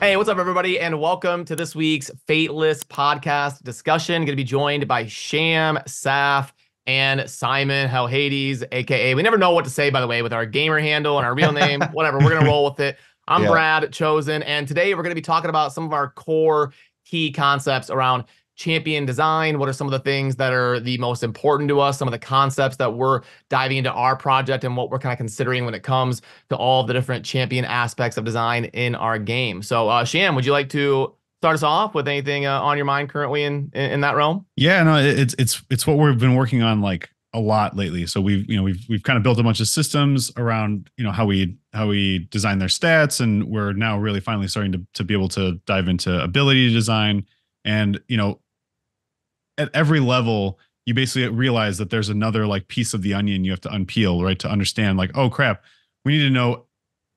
Hey, what's up, everybody, and welcome to this week's Fateless Podcast discussion. Going to be joined by Sham, Saf, and Simon Helhades, a.k.a. We never know what to say, by the way, with our gamer handle and our real name, whatever. We're going to roll with it. I'm Brad Chosen, and today we're going to be talking about some of our core key concepts around champion design. What are some of the things that are the most important to us? Some of the concepts that we're diving into our project and what we're kind of considering when it comes to all the different champion aspects of design in our game. So Sham, would you like to start us off with anything on your mind currently in that realm? Yeah, no, it's what we've been working on like a lot lately. So we've kind of built a bunch of systems around, you know, how we design their stats, and we're now really finally starting to be able to dive into ability design. And, you know, at every level, you basically realize that there's another like piece of the onion you have to unpeel, right? To understand like, oh crap, we need to know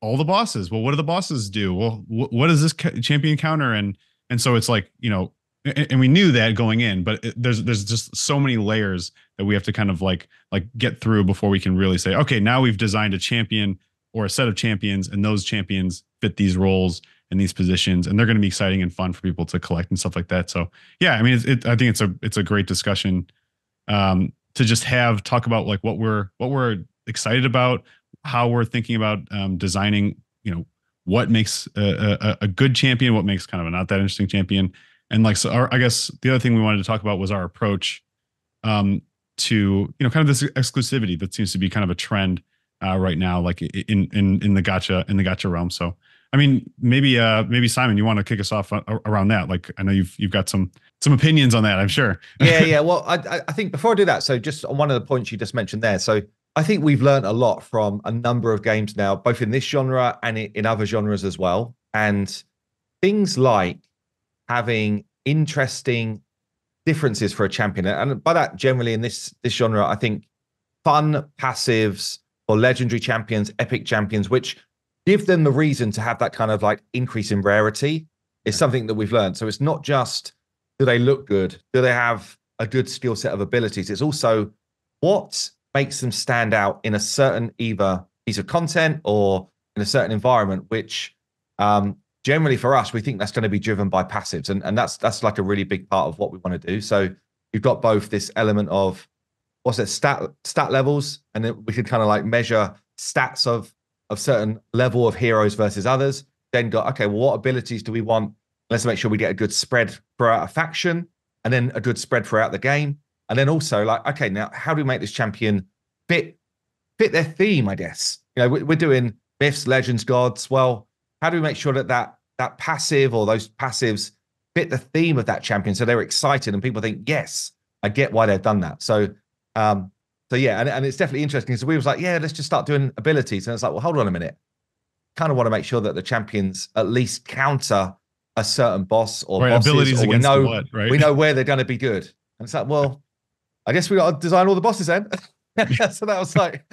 all the bosses. Well, what do the bosses do? Well, what does this champion counter? And so it's like, you know, and we knew that going in, but there's just so many layers that we have to kind of like get through before we can really say, okay, now we've designed a champion or a set of champions, and those champions fit these roles and these positions, and they're going to be exciting and fun for people to collect and stuff like that. So yeah, I mean, I think it's a great discussion to just talk about like what we're excited about, how we're thinking about designing, you know, what makes a good champion, what makes kind of a not that interesting champion. And like, so I guess the other thing we wanted to talk about was our approach to, you know, kind of this exclusivity that seems to be kind of a trend right now, like in the gacha realm. So I mean, maybe Simon, you want to kick us off around that? Like, I know you've got some opinions on that, I'm sure. Yeah. Well, I think before I do that, so just on one of the points you just mentioned there, so I think we've learned a lot from a number of games now, both in this genre and in other genres as well. And things like having interesting differences for a champion, and by that, generally in this genre, I think fun passives or legendary champions, epic champions, which give them the reason to have that kind of like increase in rarity is something that we've learned. So it's not just, do they look good? Do they have a good skill set of abilities? It's also what makes them stand out in a certain either piece of content or in a certain environment, which generally for us, we think that's going to be driven by passives. And that's like a really big part of what we want to do. So you've got both this element of what's it, stat levels, and then we could kind of like measure stats of certain level of heroes versus others, then go, okay, well, what abilities do we want? Let's make sure we get a good spread throughout a faction, and then a good spread throughout the game. And then also like, okay, now how do we make this champion fit their theme, I guess? You know, we're doing myths, legends, gods. Well, how do we make sure that passive or those passives fit the theme of that champion, so they're excited and people think, yes, I get why they've done that. So yeah, and it's definitely interesting. So we was like, yeah, let's just start doing abilities. And it's like, well, hold on a minute. Kind of want to make sure that the champions at least counter a certain boss or bosses, abilities or against the what, right? We know where they're going to be good. And it's like, well, I guess we got to design all the bosses then. So that was like,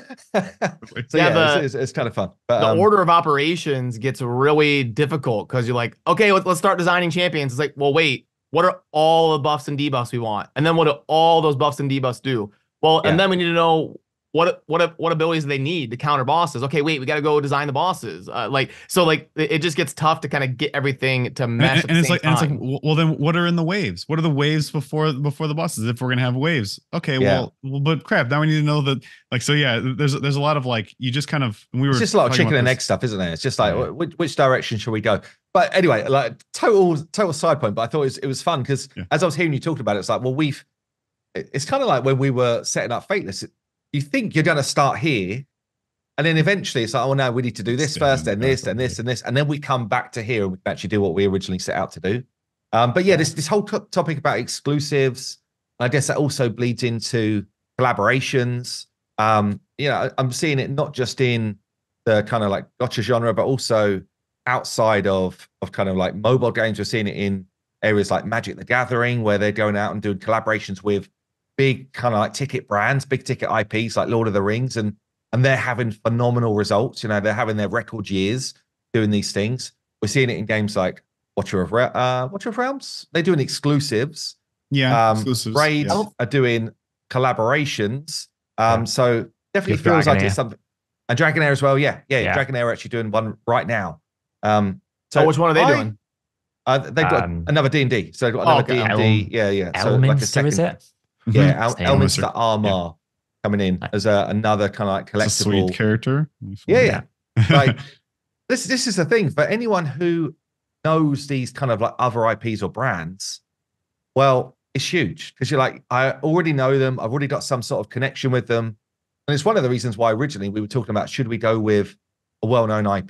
it's kind of fun. But, the order of operations gets really difficult because you're like, okay, let's start designing champions. It's like, well, wait, what are all the buffs and debuffs we want? And then what do all those buffs and debuffs do? Well, and then we need to know what abilities they need to counter bosses. Okay, wait, we got to go design the bosses. It just gets tough to kind of get everything to mesh. And it's like, well, then what are in the waves? What are the waves before the bosses? If we're gonna have waves, okay, well, but crap, now we need to know that. Like, so yeah, there's a lot of like you just kind of it's just a lot of chicken and egg stuff, isn't it? It's just like which direction should we go? But anyway, like total side point. But I thought it was fun because as I was hearing you talk about it, it's like, well, it's kind of like when we were setting up Fateless, you think you're going to start here, and then eventually it's like, oh no, we need to do this first, then this, and this, and this, and then we come back to here and we can actually do what we originally set out to do. But yeah, this whole topic about exclusives, I guess that also bleeds into collaborations. You know, I'm seeing it not just in the kind of like gacha genre, but also outside of kind of like mobile games. We're seeing it in areas like Magic the Gathering, where they're going out and doing collaborations with big kind of like ticket brands, big ticket IPs like Lord of the Rings, and they're having phenomenal results. You know, they're having their record years doing these things. We're seeing it in games like Watcher of Realms. They're doing exclusives. Yeah, exclusives. Raids are doing collaborations. So definitely with feels Dragonheir. Like it's something. And Dragonheir as well. Yeah. Dragonheir are actually doing one right now. So which one are they doing? They've got another D&D. So they've got another D&D. So like a second, is it? Yeah, Elminster Aumar coming in as another kind of like collectible. It's a sweet character. Yeah. Like this is the thing for anyone who knows these kind of like other IPs or brands. Well, it's huge because you're like, I already know them. I've already got some sort of connection with them. And it's one of the reasons why originally we were talking about, should we go with a well-known IP?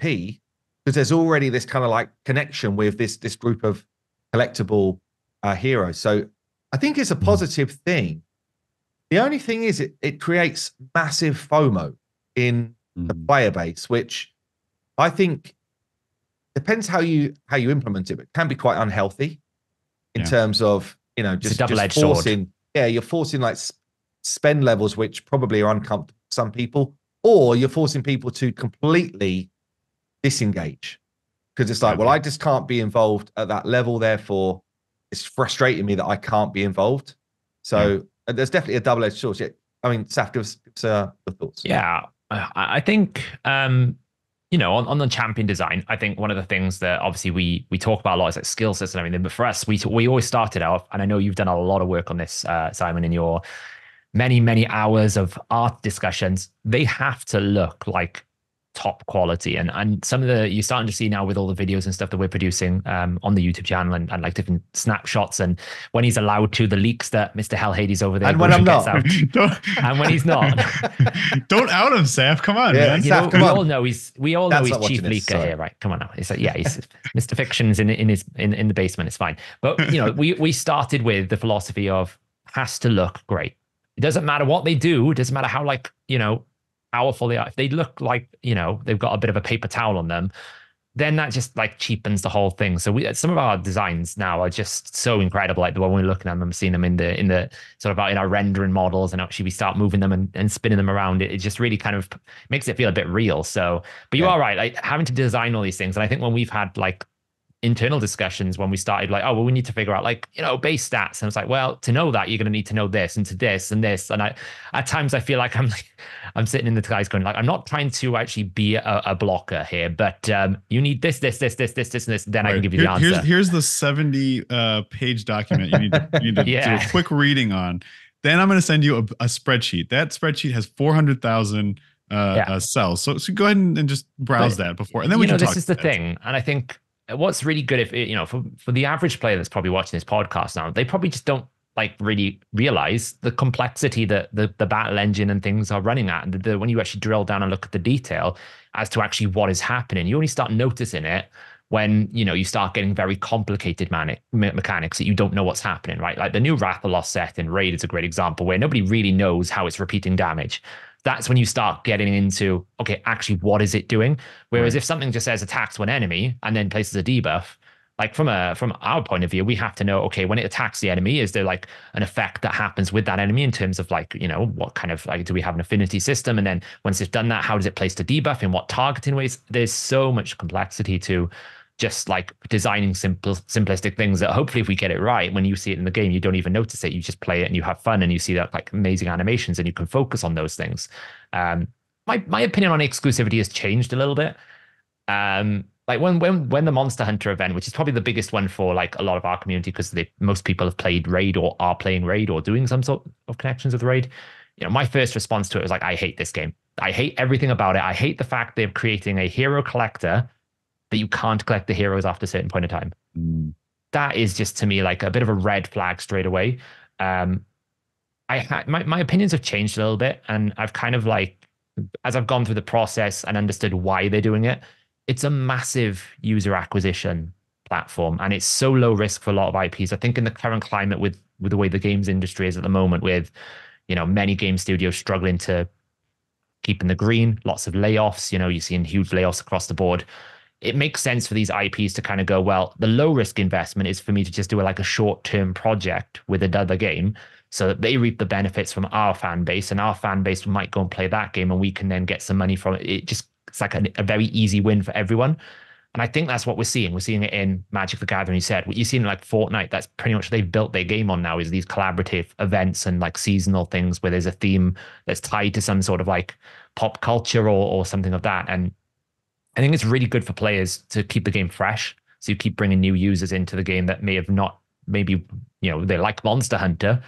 Because there's already this kind of like connection with this group of collectible heroes. So I think it's a positive thing. The only thing is it creates massive FOMO in the player base, which I think depends how you implement it, but can be quite unhealthy in terms of, you know, just, double-edged forcing sword. Yeah, you're forcing like spend levels which probably are uncomfortable for some people, or you're forcing people to completely disengage because it's like, well, I just can't be involved at that level, therefore it's frustrating me that I can't be involved. So there's definitely a double-edged sword. I mean, Saf, give us your thoughts. Yeah, I think you know, on the champion design, I think one of the things that obviously we talk about a lot is like skill sets and everything, but for us we always started out, and I know you've done a lot of work on this, Simon, in your many hours of art discussions, they have to look like top quality. And some of the, you're starting to see now with all the videos and stuff that we're producing on the YouTube channel and like different snapshots, and when he's allowed to, the leaks that Mr. Helhades over there. And when I'm not. And when he's not. Don't out him, Saf. Come on, man. You know, we all know he's chief leaker here, right? Come on now. It's like, yeah, he's Mr. Fiction's in the basement. It's fine. But you know, we started with the philosophy of has to look great. It doesn't matter what they do. It doesn't matter how, like, you know, powerful they are. If they look like, you know, they've got a bit of a paper towel on them, then that just like cheapens the whole thing. So some of our designs now are just so incredible. Like the one we're looking at them, seeing them in the sort of in our rendering models, and actually we start moving them and spinning them around. It just really kind of makes it feel a bit real. So, but you are right, like having to design all these things. And I think when we've had like internal discussions, when we started like, oh, well, we need to figure out like, you know, base stats. And I was like, well, to know that you're going to need to know this and to this and this. And I, at times I feel like I'm sitting in the guys going like, I'm not trying to actually be a blocker here, but you need this, and this, and then I can give you the answer. Here's the 70 page document you need to do a quick reading on. Then I'm going to send you a spreadsheet. That spreadsheet has 400,000 cells. So go ahead and just browse that before. And then we can talk. This is the thing. And I think, what's really good if, you know, for the average player that's probably watching this podcast now, they probably just don't like really realize the complexity that the battle engine and things are running at. And when you actually drill down and look at the detail as to actually what is happening, you only start noticing it when, you know, you start getting very complicated mechanics that you don't know what's happening, right? Like the new Rathalos set in Raid is a great example where nobody really knows how it's repeating damage. That's when you start getting into, okay, actually, what is it doing? Whereas if something just says attacks one enemy and then places a debuff, like from our point of view, we have to know, okay, when it attacks the enemy, is there like an effect that happens with that enemy in terms of like, you know, what kind of, like, do we have an affinity system? And then once it's done that, how does it place the debuff in what targeting ways? There's so much complexity to just like designing simplistic things that hopefully if we get it right, when you see it in the game, you don't even notice it. You just play it and you have fun and you see that like amazing animations and you can focus on those things. My opinion on exclusivity has changed a little bit. Like when the Monster Hunter event, which is probably the biggest one for like a lot of our community, because most people have played Raid or are playing Raid or doing some sort of connections with Raid. You know, my first response to it was like, I hate this game. I hate everything about it. I hate the fact they're creating a hero collector that you can't collect the heroes after a certain point in time. That is just, to me, like a bit of a red flag straight away. My opinions have changed a little bit, and I've kind of like, as I've gone through the process and understood why they're doing it, it's a massive user acquisition platform, and it's so low risk for a lot of IPs. I think in the current climate with the way the games industry is at the moment, with, you know, many game studios struggling to keep in the green, lots of layoffs, you know, you're seeing huge layoffs across the board. It makes sense for these IPs to kind of go, well, the low risk investment is for me to just do like a short term project with another game so that they reap the benefits from our fan base, and our fan base might go and play that game and we can then get some money from it. It's like a very easy win for everyone. And I think that's what we're seeing. We're seeing it in Magic the Gathering. You said what you've seen in like Fortnite, that's pretty much what they've built their game on now, is these collaborative events and like seasonal things where there's a theme that's tied to some sort of like pop culture or something of that. And I think it's really good for players to keep the game fresh. So you keep bringing new users into the game that may have not, maybe, you know, they like Monster Hunter.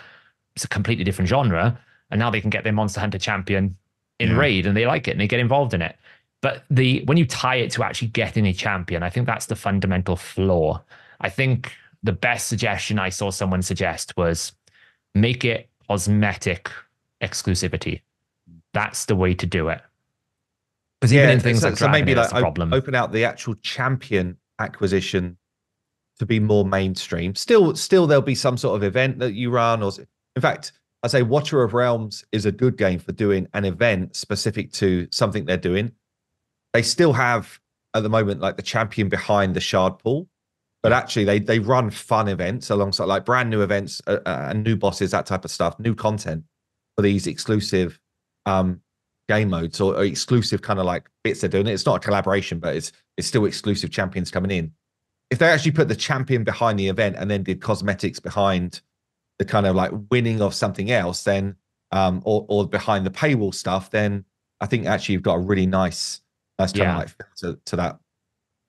It's a completely different genre. And now they can get their Monster Hunter champion in Raid and they like it and they get involved in it. But the when you tie it to actually getting a champion, I think that's the fundamental flaw. I think the best suggestion I saw someone suggest was make it cosmetic exclusivity. That's the way to do it. Because even in things like open out the actual champion acquisition to be more mainstream. Still there'll be some sort of event that you run. Or in fact, I say Watcher of Realms is a good game for doing an event specific to something they're doing. They still have at the moment like the champion behind the shard pool, but actually they run fun events alongside like brand new events and new bosses, that type of stuff, new content for these exclusive game modes or exclusive kind of like bits they're doing. It's not a collaboration, but it's still exclusive champions coming in. If they actually put the champion behind the event and then did cosmetics behind the kind of like winning of something else, then or behind the paywall stuff, then I think actually you've got a really nice kind of like to that.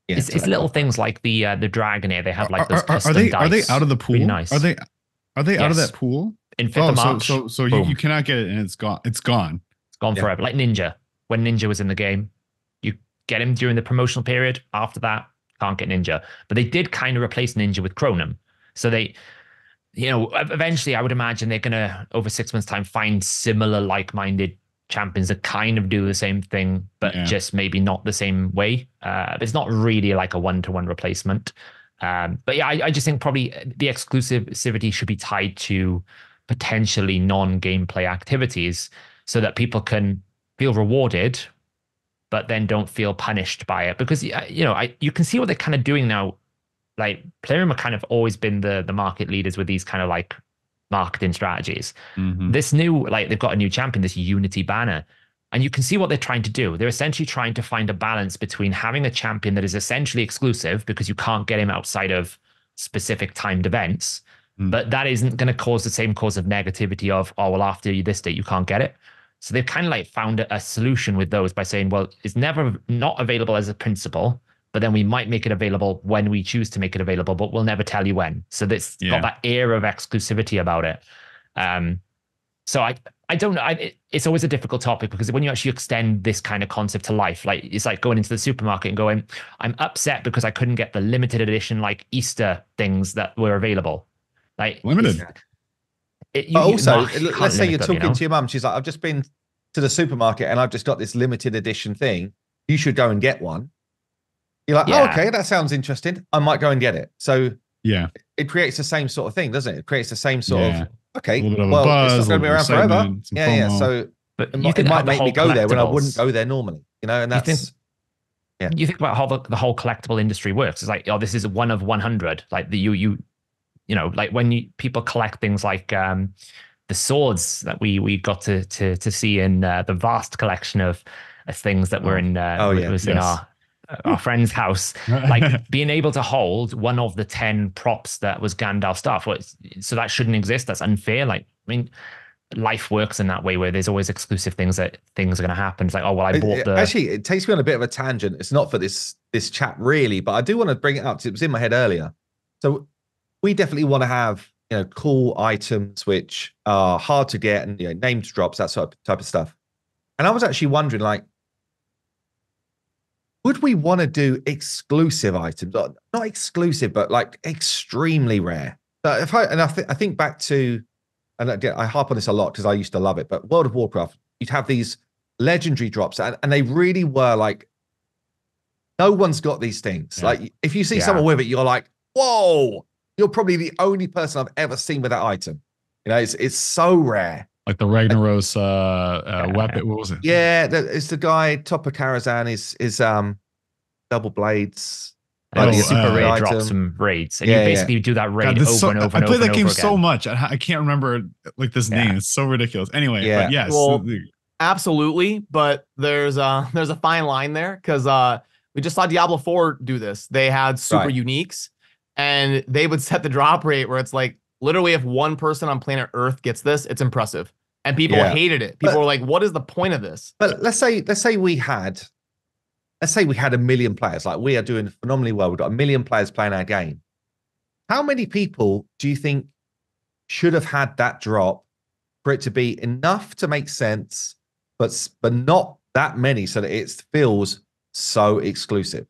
Yeah, it's little things like the Dragonheir. They have like those custom dice. Are they out of the pool? Really nice. Are they out of that pool? In 5th of March, so you cannot get it, and it's gone. It's gone. It's gone forever. Like Ninja, when Ninja was in the game, you get him during the promotional period. After that, can't get Ninja. But they did kind of replace Ninja with Cronum. So they, you know, eventually I would imagine they're gonna over 6 months' time find similar like-minded champions that kind of do the same thing, but just maybe not the same way. It's not really like a one-to-one replacement. But yeah, I just think probably the exclusivity should be tied to potentially non-gameplay activities so that people can feel rewarded, but then don't feel punished by it. Because, you know, you can see what they're kind of doing now. Like Plarium have kind of always been the market leaders with these kind of like marketing strategies. Mm-hmm. This new, like they've got a new champion, this Unity banner, and you can see what they're trying to do. They're essentially trying to find a balance between having a champion that is essentially exclusive because you can't get him outside of specific timed events, but that isn't going to cause the same cause of negativity of, oh, well, after this date, you can't get it. So they've kind of like found a solution with those by saying, well, it's never not available as a principle, but then we might make it available when we choose to make it available, but we'll never tell you when. So that's got that air of exclusivity about it. So I don't know. It's always a difficult topic because when you actually extend this kind of concept to life, like it's like going into the supermarket and going, I'm upset because I couldn't get the limited edition, like Easter things that were available. Like limited. Let's say you're talking to your mum. She's like, I've just been to the supermarket and I've just got this limited edition thing. You should go and get one. You're like, oh, okay, that sounds interesting. I might go and get it. So it creates the same sort of thing, doesn't it? It creates the same sort of, okay, well, buzz, it's not going to be around forever. So but it might make me go there when I wouldn't go there normally. You know, and that's... You think about how the whole collectible industry works. It's like, oh, this is one of 100. Like you know, like when people collect things like the swords that we got to see in the vast collection of things that were in in our friend's house, like being able to hold one of the 10 props that was Gandalf staff. So that shouldn't exist. That's unfair. Like, I mean, life works in that way where there's always exclusive things that things are going to happen. It's like, oh, well, I bought the... Actually, it takes me on a bit of a tangent. It's not for this chat really, but I do want to bring it up because it was in my head earlier. So... we definitely want to have, you know, cool items which are hard to get and, you know, name drops, that sort of type of stuff. And I was actually wondering, like, would we want to do exclusive items? Not exclusive, but like extremely rare. But I think back to, and again, I harp on this a lot because I used to love it, but World of Warcraft, you'd have these legendary drops and they really were like, no one's got these things. Yeah. Like if you see someone with it, you're like, whoa. You're probably the only person I've ever seen with that item. You know, it's so rare. Like the Ragnaros weapon. What was it? Yeah, it's the guy top of Karazhan is double blades. Super rare drops from raids, and you basically do that raid over and over. I played that game so much, I can't remember like this name. It's so ridiculous. Anyway, but yes, well, absolutely. But there's a fine line there because we just saw Diablo 4 do this. They had super uniques. And they would set the drop rate where it's like, literally, if one person on planet Earth gets this, it's impressive. And people hated it. People were like, what is the point of this? But let's say we had let's say we had 1 million players, like we are doing phenomenally well. We've got 1 million players playing our game. How many people do you think should have had that drop for it to be enough to make sense, but not that many so that it feels so exclusive?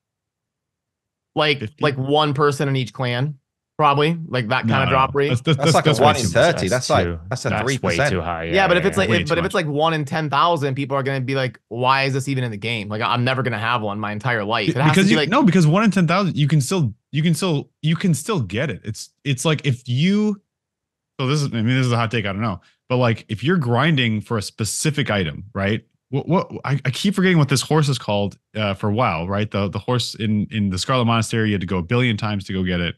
Like one person in each clan, probably, like that kind of drop rate. That's like a 1 in 30. That's 3%. Way too high. Yeah, but if it's like, if it's like 1 in 10,000, people are gonna be like, why is this even in the game? Like, I'm never gonna have one my entire life. It has to be like, no, because 1 in 10,000, you can still get it. It's like if you. So this is, I mean, this is a hot take. I don't know, but like if you're grinding for a specific item, right? What I keep forgetting what this horse is called for a while, right? The horse in the Scarlet Monastery, you had to go 1 billion times to go get it.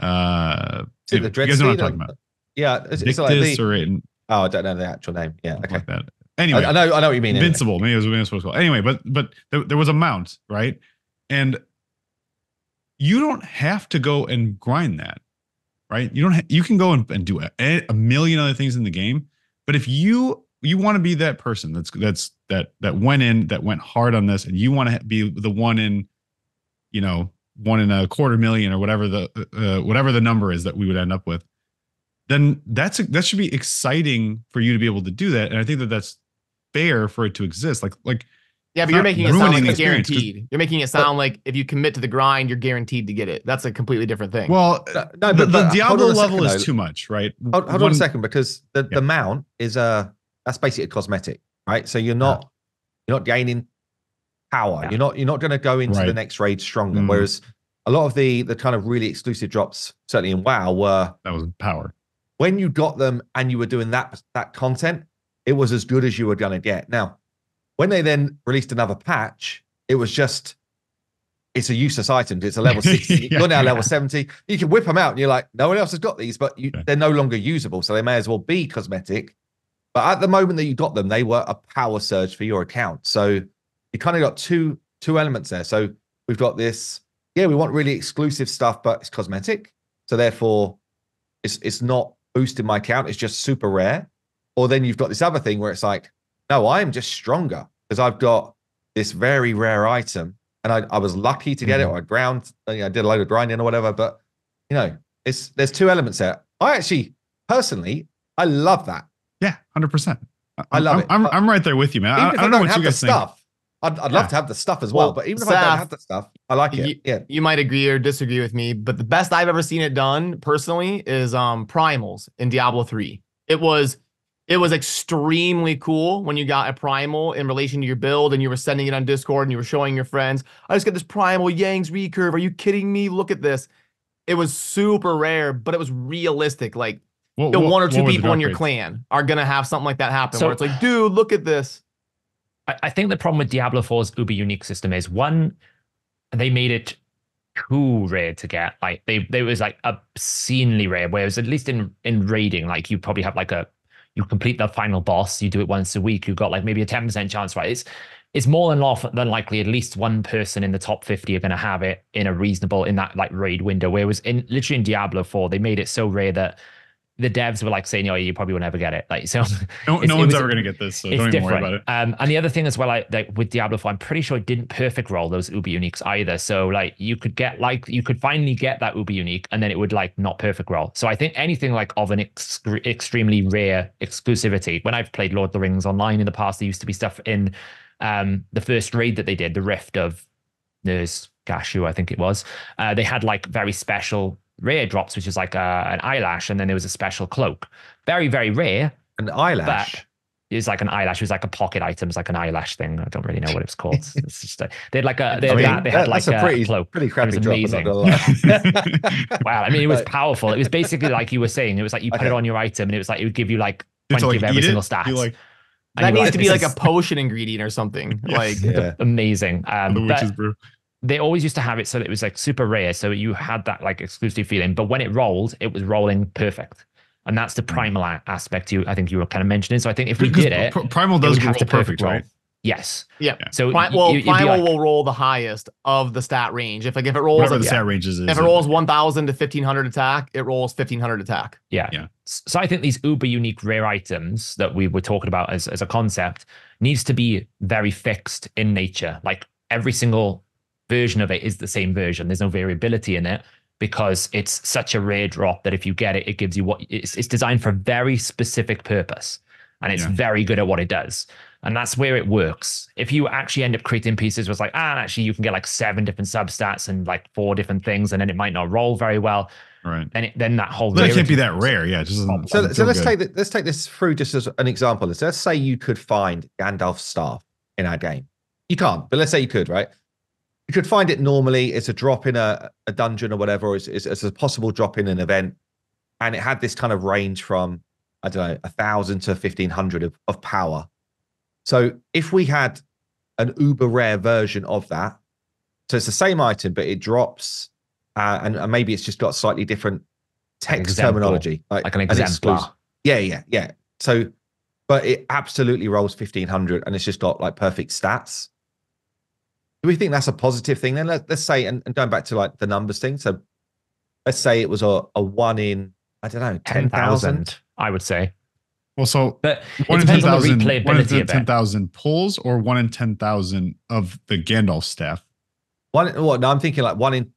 The Dread, you guys know what I'm talking about? Yeah, it's like I don't know the actual name. Yeah, okay. Like that. Anyway, I know what you mean. Invincible, anyway. Maybe it was what it was called. Anyway, but there was a mount, right? And you don't have to go and grind that. Right, you can go and do a million other things in the game, but if you want to be that person that went hard on this, and you want to be the one in, you know, 1 in a quarter million or whatever the number is that we would end up with, then that should be exciting for you to be able to do that, and I think that's fair for it to exist. Like yeah, but you're making it sound like it's guaranteed. You're making it sound like if you commit to the grind, you're guaranteed to get it. That's a completely different thing. Well, no, but the Diablo level is too much, right? Hold on a second, because the mount is that's basically a cosmetic, right? So you're not gaining power. Yeah. You're not going to go into the next raid stronger. Mm. Whereas a lot of the kind of really exclusive drops, certainly in WoW, were that was power. When you got them and you were doing that content, it was as good as you were going to get. Now, when they then released another patch, it was just, it's a useless item. It's a level 60. You're now level 70. You can whip them out and you're like, no one else has got these, but they're no longer usable. So they may as well be cosmetic. But at the moment that you got them, they were a power surge for your account. So you kind of got two elements there. So we've got this, we want really exclusive stuff, but it's cosmetic. So therefore, it's not boosting my account. It's just super rare. Or then you've got this other thing where it's like, no, I'm just stronger because I've got this very rare item and I was lucky to get it, or I ground, I did a load of grinding or whatever. But, there's two elements there. I actually, personally, I love that. Yeah, 100%. I love it. I'm right there with you, man. I don't know what you guys think. I'd love to have the stuff as well. But even if Saf, I don't have the stuff, I like it. You might agree or disagree with me, but the best I've ever seen it done personally is primals in Diablo 3. It was extremely cool when you got a primal in relation to your build and you were sending it on Discord and you were showing your friends, I just got this primal Yang's Recurve. Are you kidding me? Look at this. It was super rare, but it was realistic. Like one or two people in your clan are going to have something like that happen where it's like, dude, look at this. I think the problem with Diablo 4's uber unique system is, one, they made it too rare to get. Like they was like obscenely rare, whereas at least in raiding, like you probably have like you complete the final boss, you do it once a week, you've got like maybe a 10% chance, right? It's more than likely at least one person in the top 50 are going to have it in that like raid window. Whereas literally in Diablo 4, they made it so rare that the devs were like saying, oh, you probably will never get it. Like, so no one's ever going to get this. So don't even worry about it. And the other thing as well, like with Diablo 4, I'm pretty sure it didn't perfect roll those uber uniques either. So like you could finally get that uber unique and then it would like not perfect roll. So I think anything like of an extremely rare exclusivity. When I've played Lord of the Rings Online in the past, there used to be stuff in the first raid that they did, the Rift of Narsgashu, I think it was. They had like very special rare drops, which is like an eyelash, and then there was a special cloak. Very, very rare. An eyelash? It's like an eyelash. It was like a pocket item. It's like an eyelash thing. I don't really know what it was called. It's just they had like a... They had a cloak. Pretty crappy drop. Amazing. Wow. I mean, it was powerful. It was basically like you were saying. It was like you put it on your item, and it was like it would give you like 20 of every single stat. That needs to be like a potion ingredient or something. Yes. Amazing. The witch's brew. They always used to have it so that it was like super rare. So you had that like exclusive feeling, but when it was rolling perfect. And that's the primal aspect I think you were kind of mentioning. So I think if we did it, primal does have to perfect roll. Right? Yes. Yeah. So primal will roll the highest of the stat range. If it rolls whatever the stat ranges is. If it rolls 1,000 to 1,500 attack, it rolls 1,500 attack. Yeah. So I think these uber unique rare items that we were talking about as a concept needs to be very fixed in nature. Like every single version of it is the same version. There's no variability in it because it's such a rare drop that if you get it, it gives you what it's designed for a very specific purpose, and it's very good at what it does. And that's where it works. If you actually end up creating pieces where it's like, actually you can get like 7 different substats and like 4 different things, and then it might not roll very well. Right. And then that whole it can't be that rare. Yeah. So let's take this through just as an example. So let's say you could find Gandalf's staff in our game. You can't, but let's say you could, right? You could find it normally. It's a drop in a dungeon or whatever. Or it's a possible drop in an event. And it had this kind of range from, I don't know, 1,000 to 1,500 of power. So if we had an uber rare version of that, so it's the same item, but it drops... and maybe it's just got slightly different text terminology. Like an exemplar. Yeah. So, but it absolutely rolls 1,500 and it's just got like perfect stats. Do we think that's a positive thing? Then let's say, and going back to like the numbers thing. So let's say it was a 1 in, I don't know, 10,000. I would say. Well, so but 1 in 10,000 pulls or 1 in 10,000 of the Gandalf staff? No, I'm thinking like 1 in...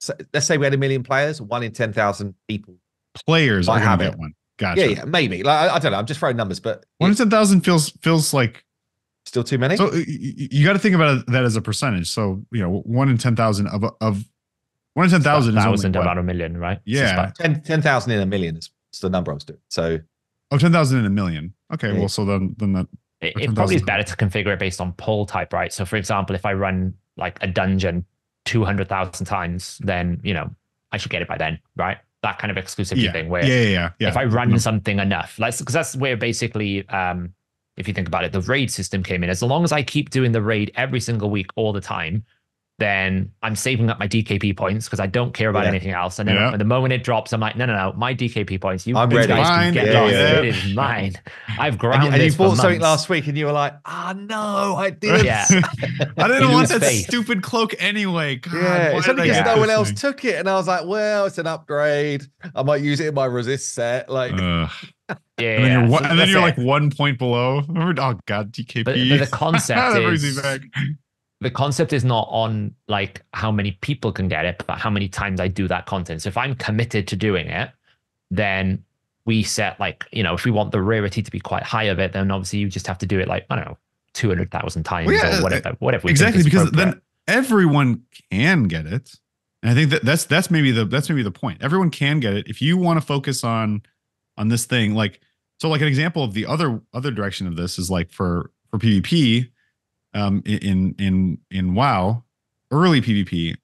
So let's say we had 1 million players, 1 in 10,000 people. Players, I have that one. Gotcha. Yeah, maybe. Like I don't know. I'm just throwing numbers, but 1 in 10,000 feels like still too many. So you got to think about that as a percentage. So 1 in 10,000 of 1 in 10,000 is only about 1 million, right? Yeah, so 10,000 in 1 million is the number I was doing. So 10,000 in 1 million. Okay, yeah. Well, so then that it probably is better to configure it based on pull type, right? So for example, if I run like a dungeon 200,000 times, then I should get it by then, right? That kind of exclusivity thing where if I run something enough, like, because that's where basically if you think about it, the raid system came in. As long as I keep doing the raid every single week all the time, then I'm saving up my DKP points because I don't care about anything else, and then when the moment it drops, I'm like, no, my DKP points, you guys can get lost. It is mine. I've ground and you bought something last week and you were like, no, I did. Yeah. I didn't want that stupid cloak anyway. God, it's only because no one else took it, and I was like, well, it's an upgrade, I might use it in my resist set, like and then you're like 1 point below. Remember, oh god, DKP. But the concept the concept is not on like how many people can get it, but how many times I do that content. So if I'm committed to doing it, then we set like, if we want the rarity to be quite high of it, then obviously you just have to do it like, 200,000 times or whatever. Exactly, because then everyone can get it. And I think that's maybe the point. Everyone can get it. If you want to focus on this thing, like an example of the other direction of this is like for PvP, in WoW, early PvP,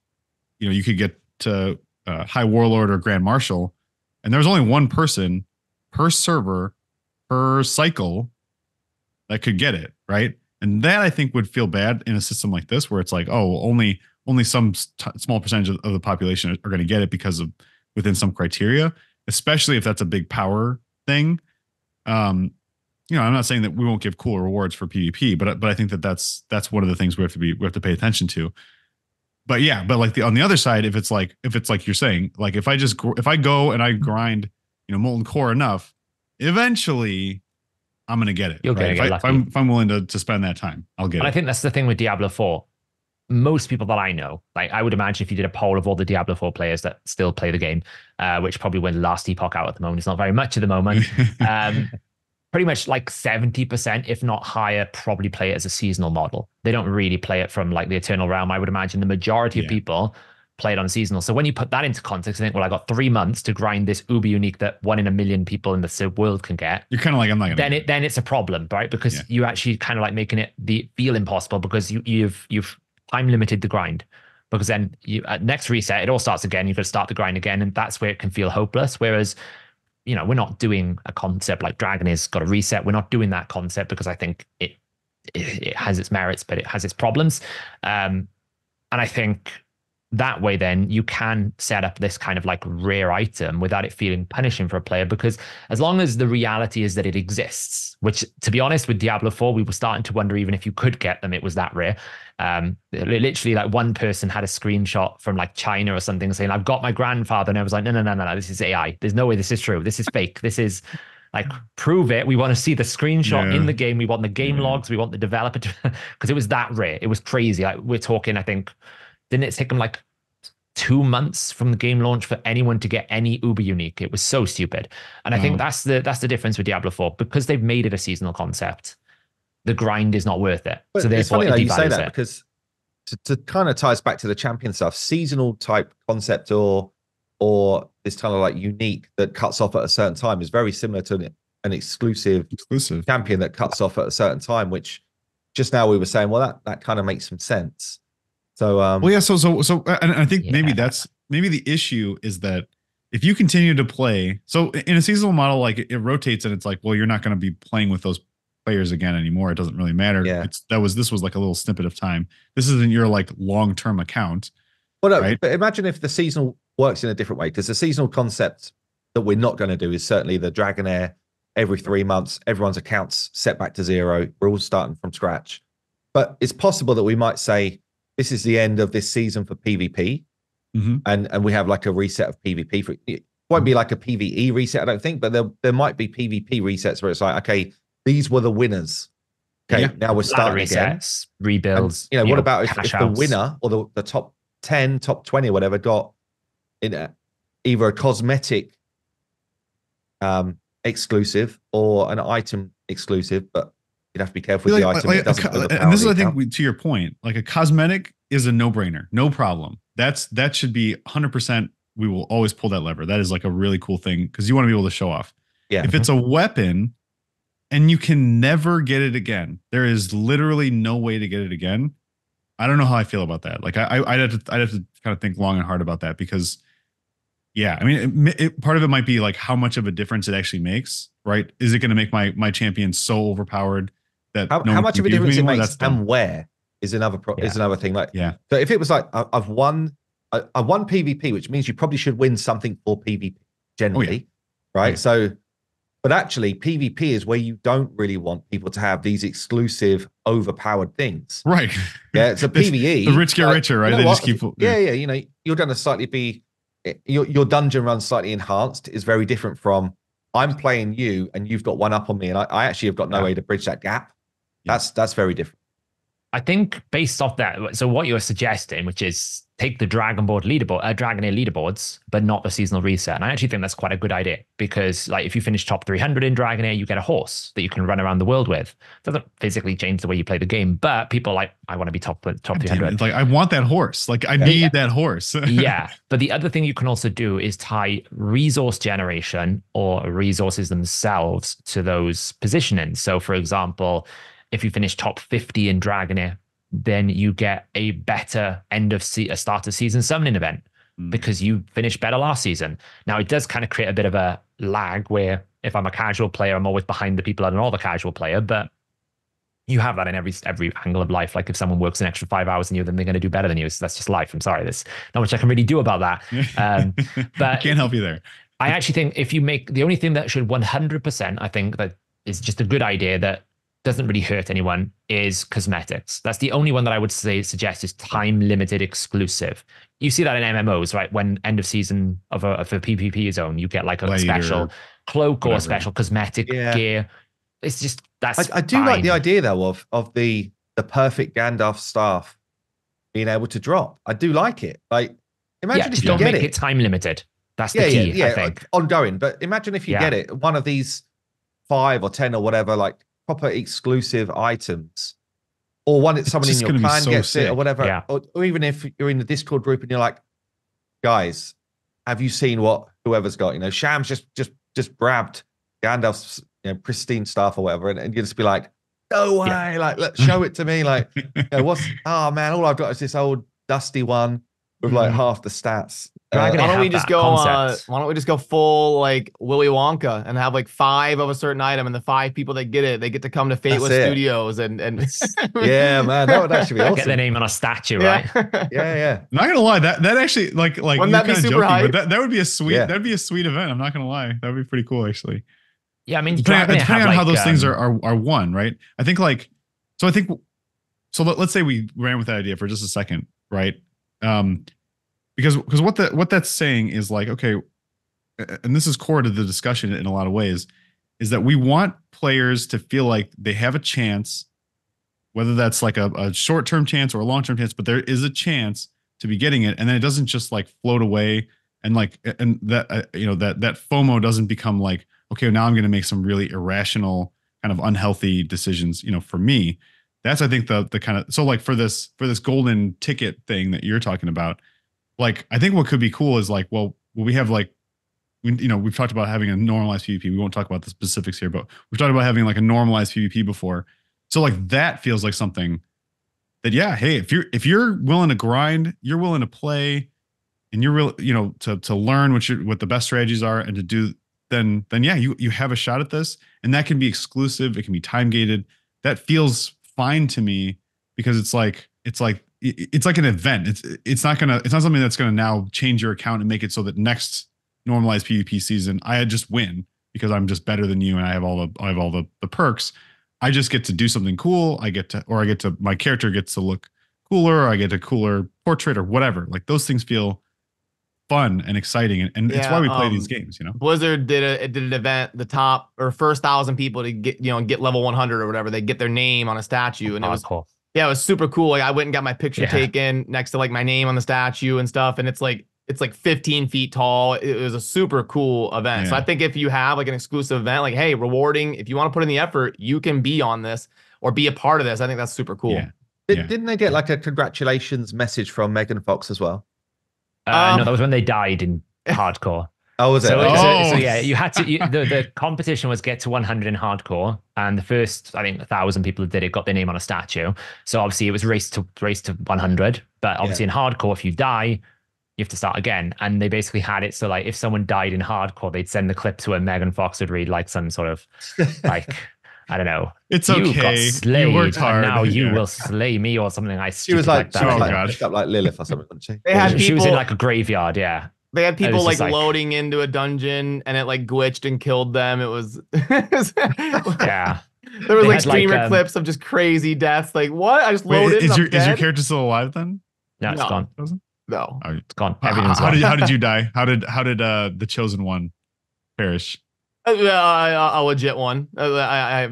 you could get to High Warlord or Grand Marshal, and there's only one person per server per cycle that could get it, right? And that I think would feel bad in a system like this, where it's like, oh, only some small percentage of the population are going to get it because of within some criteria, especially if that's a big power thing. I'm not saying that we won't give cool rewards for PvP, but I think that that's one of the things we have to pay attention to. But yeah, but like on the other side, if it's like you're saying, like if I go and I grind, Molten Core enough, eventually I'm gonna get it. You'll get it. If I'm willing to spend that time, I'll get it. And I think that's the thing with Diablo 4. Most people that I know, like I would imagine if you did a poll of all the Diablo 4 players that still play the game, which probably went last epoch out at the moment, it's not very much at the moment. Pretty much like 70%, if not higher, probably play it as a seasonal model. They don't really play it from like the Eternal Realm. I would imagine the majority of people play it on seasonal. So when you put that into context, I think, well, I got 3 months to grind this uber unique that 1 in 1 million people in the world can get. You're kind of like, I'm not gonna. Then it's a problem, right? Because you actually kind of like making it feel impossible, because you've time limited the grind. Because then you at next reset, it all starts again. You've got to start the grind again, and that's where it can feel hopeless. Whereas we're not doing a concept like Dragonheir's got a reset. We're not doing that concept because I think it has its merits, but it has its problems. And I think that way, then you can set up this kind of like rare item without it feeling punishing for a player, because as long as the reality is that it exists, which to be honest with Diablo 4, we were starting to wonder even if you could get them, it was that rare. Literally like one person had a screenshot from like China or something saying, I've got my grandfather. And I was like, no, this is AI. There's no way this is true. This is fake. This is Like, prove it. We want to see the screenshot in the game. We want the game logs. We want the developer to, because it was that rare. It was crazy. Like, we're talking, I think, didn't it take them like 2 months from the game launch for anyone to get any uber unique? It was so stupid. And I think that's the difference with Diablo 4, because they've made it a seasonal concept. The grind is not worth it. But so therefore, it's funny you say that, because to kind of ties back to the champion stuff, seasonal type concept or this kind of like unique that cuts off at a certain time is very similar to an exclusive champion that cuts off at a certain time, which just now we were saying, well, that kind of makes some sense. So, so and I think maybe that's the issue is that if you continue to play, so in a seasonal model, like it rotates and it's like, well, you're not going to be playing with those players again anymore. It doesn't really matter. Yeah. This was like a little snippet of time. This isn't your like long-term account. Well, right? But imagine if the seasonal works in a different way, because the seasonal concept that we're not going to do is certainly the Dragonheir. Every 3 months, everyone's accounts set back to zero. We're all starting from scratch. But it's possible that we might say, this is the end of this season for PvP, and we have like a reset of PvP. It won't be like a PvE reset, I don't think, but there might be PvP resets where it's like, okay, these were the winners. Okay, now we're starting resets, again. Rebuilds. And, you know, what about if the winner or the top 10, top 20, whatever, got in either a cosmetic exclusive or an item exclusive, but you'd have to be careful with the item. And this is, I think, to your point, like a cosmetic is a no-brainer, no problem. That should be 100%. We will always pull that lever. That is like a really cool thing because you want to be able to show off. Yeah. If it's a weapon and you can never get it again, there is literally no way to get it again. I don't know how I feel about that. Like I'd have to kind of think long and hard about that because, yeah, I mean, part of it might be like how much of a difference it actually makes, right? Is it going to make my champion so overpowered? How much of a difference it makes and where is another thing. Like, so if it was like I won PvP, which means you probably should win something for PvP generally, right? Yeah. So, but actually, PvP is where you don't really want people to have these exclusive, overpowered things, right? Yeah, it's a PvE. The rich get richer, right? You know they just keep. Yeah. You know, you're going to slightly be your dungeon run slightly enhanced is very different from I'm playing you and you've got one up on me, and I actually have got no way to bridge that gap. That's very different. I think based off that, so what you're suggesting, which is take the Dragonair leaderboards, but not the seasonal reset. And I actually think that's quite a good idea because, like, if you finish top 300 in Dragonair, you get a horse that you can run around the world with. It doesn't physically change the way you play the game, but people are like, I want to be top 300. It's like, I want that horse. Like, I need that horse. But the other thing you can also do is tie resource generation or resources themselves to those positionings. So, for example, if you finish top 50 in Dragonair, then you get a better start of season summoning event because you finished better last season. Now, it does kind of create a bit of a lag where if I'm a casual player, I'm always behind the people that are not the casual player, but you have that in every angle of life. Like if someone works an extra 5 hours than you, then they're going to do better than you. So that's just life. I'm sorry. There's not much I can really do about that. But can't help you there. I actually think if you make the only thing that should 100%, I think that is just a good idea that doesn't really hurt anyone is cosmetics. That's the only one that I would suggest is time limited exclusive. You see that in MMOs, right? When end of season of a PvP zone, you get like a special cloak or special cosmetic gear. It's just that's. I do fine. Like the idea though of the perfect Gandalf staff being able to drop. I do like it. Like imagine if you don't get it time limited. That's the key. I think ongoing. But imagine if you get it, one of these 5 or 10 or whatever, like proper exclusive items, or one that someone in your clan gets it, or whatever, or even if you're in the Discord group and you're like, guys, have you seen what whoever's got? You know, Sham's just grabbed Gandalf's pristine staff or whatever, and you just be like, no way, like let's show it to me, like what's? Oh man, all I've got is this old dusty one with like half the stats. Why don't we just go full like Willy Wonka and have like 5 of a certain item, and the 5 people that get it, they get to come to Fateless Studios and yeah, man, that would actually be awesome. Get their name on a statue, right? Yeah. Not gonna lie, that actually like wouldn't that be super hype? But that would be a sweet that'd be a sweet event. I'm not gonna lie, that would be pretty cool actually. Yeah, I mean, depending on how those things are won, right? I think like so. Let's say we ran with that idea for just a second, right? Because what that's saying is like, okay, and this is core to the discussion in a lot of ways, is that we want players to feel like they have a chance, whether that's like a short-term chance or a long-term chance, but there is a chance to be getting it. And then it doesn't just like float away. And like, and that, you know, that FOMO doesn't become like, okay, now I'm going to make some really irrational kind of unhealthy decisions. You know, for me, that's, I think the kind of, so like for this golden ticket thing that you're talking about, like, I think what could be cool is like, well, we have like, you know, we've talked about having a normalized PvP. We won't talk about the specifics here, but we've talked about having like a normalized PvP before. So like that feels like something that, yeah, hey, if you're willing to grind, you're willing to play, and you're real, you know, to learn what the best strategies are and to do, then yeah, you have a shot at this, and that can be exclusive. It can be time gated. That feels fine to me because it's like an event. It's not something that's gonna now change your account and make it so that next normalized PvP season I just win because I'm just better than you and I have all the perks. I just get to do something cool. My character gets to look cooler, or I get a cooler portrait or whatever. Like those things feel fun and exciting, and yeah, it's why we play these games, you know. Blizzard did an event, the top or first 1,000 people to get level 100 or whatever, they get their name on a statue, and it was cool. Yeah, it was super cool. Like I went and got my picture taken next to like my name on the statue and stuff, and it's like 15 feet tall. It was a super cool event. Yeah. So I think if you have like an exclusive event, like hey, rewarding, if you want to put in the effort, you can be on this or be a part of this. I think that's super cool. Yeah. Didn't they get like a congratulations message from Megan Fox as well? No, that was when they died in hardcore. Oh, was it? So yeah, you had to. The competition was get to 100 in hardcore, and the first, I think, 1,000 people that did it got their name on a statue. So obviously, it was race to 100. But obviously, in hardcore, if you die, you have to start again. And they basically had it so like if someone died in hardcore, they'd send the clip to where Megan Fox would read like some sort of like. I don't know. It's okay. You got slayed. You worked hard. Now you will slay me or something. She was like that. She was like Lilith or something, wasn't she? She was in like a graveyard, yeah. They had people like loading into a dungeon and it like glitched and killed them. It was... yeah. There was like streamer clips of just crazy deaths. Like, what? I just loaded and I'm dead? Is your character still alive then? No, it's gone. No. Oh, it's gone. Everything's gone. How did you die? How did the Chosen One perish? A legit one. It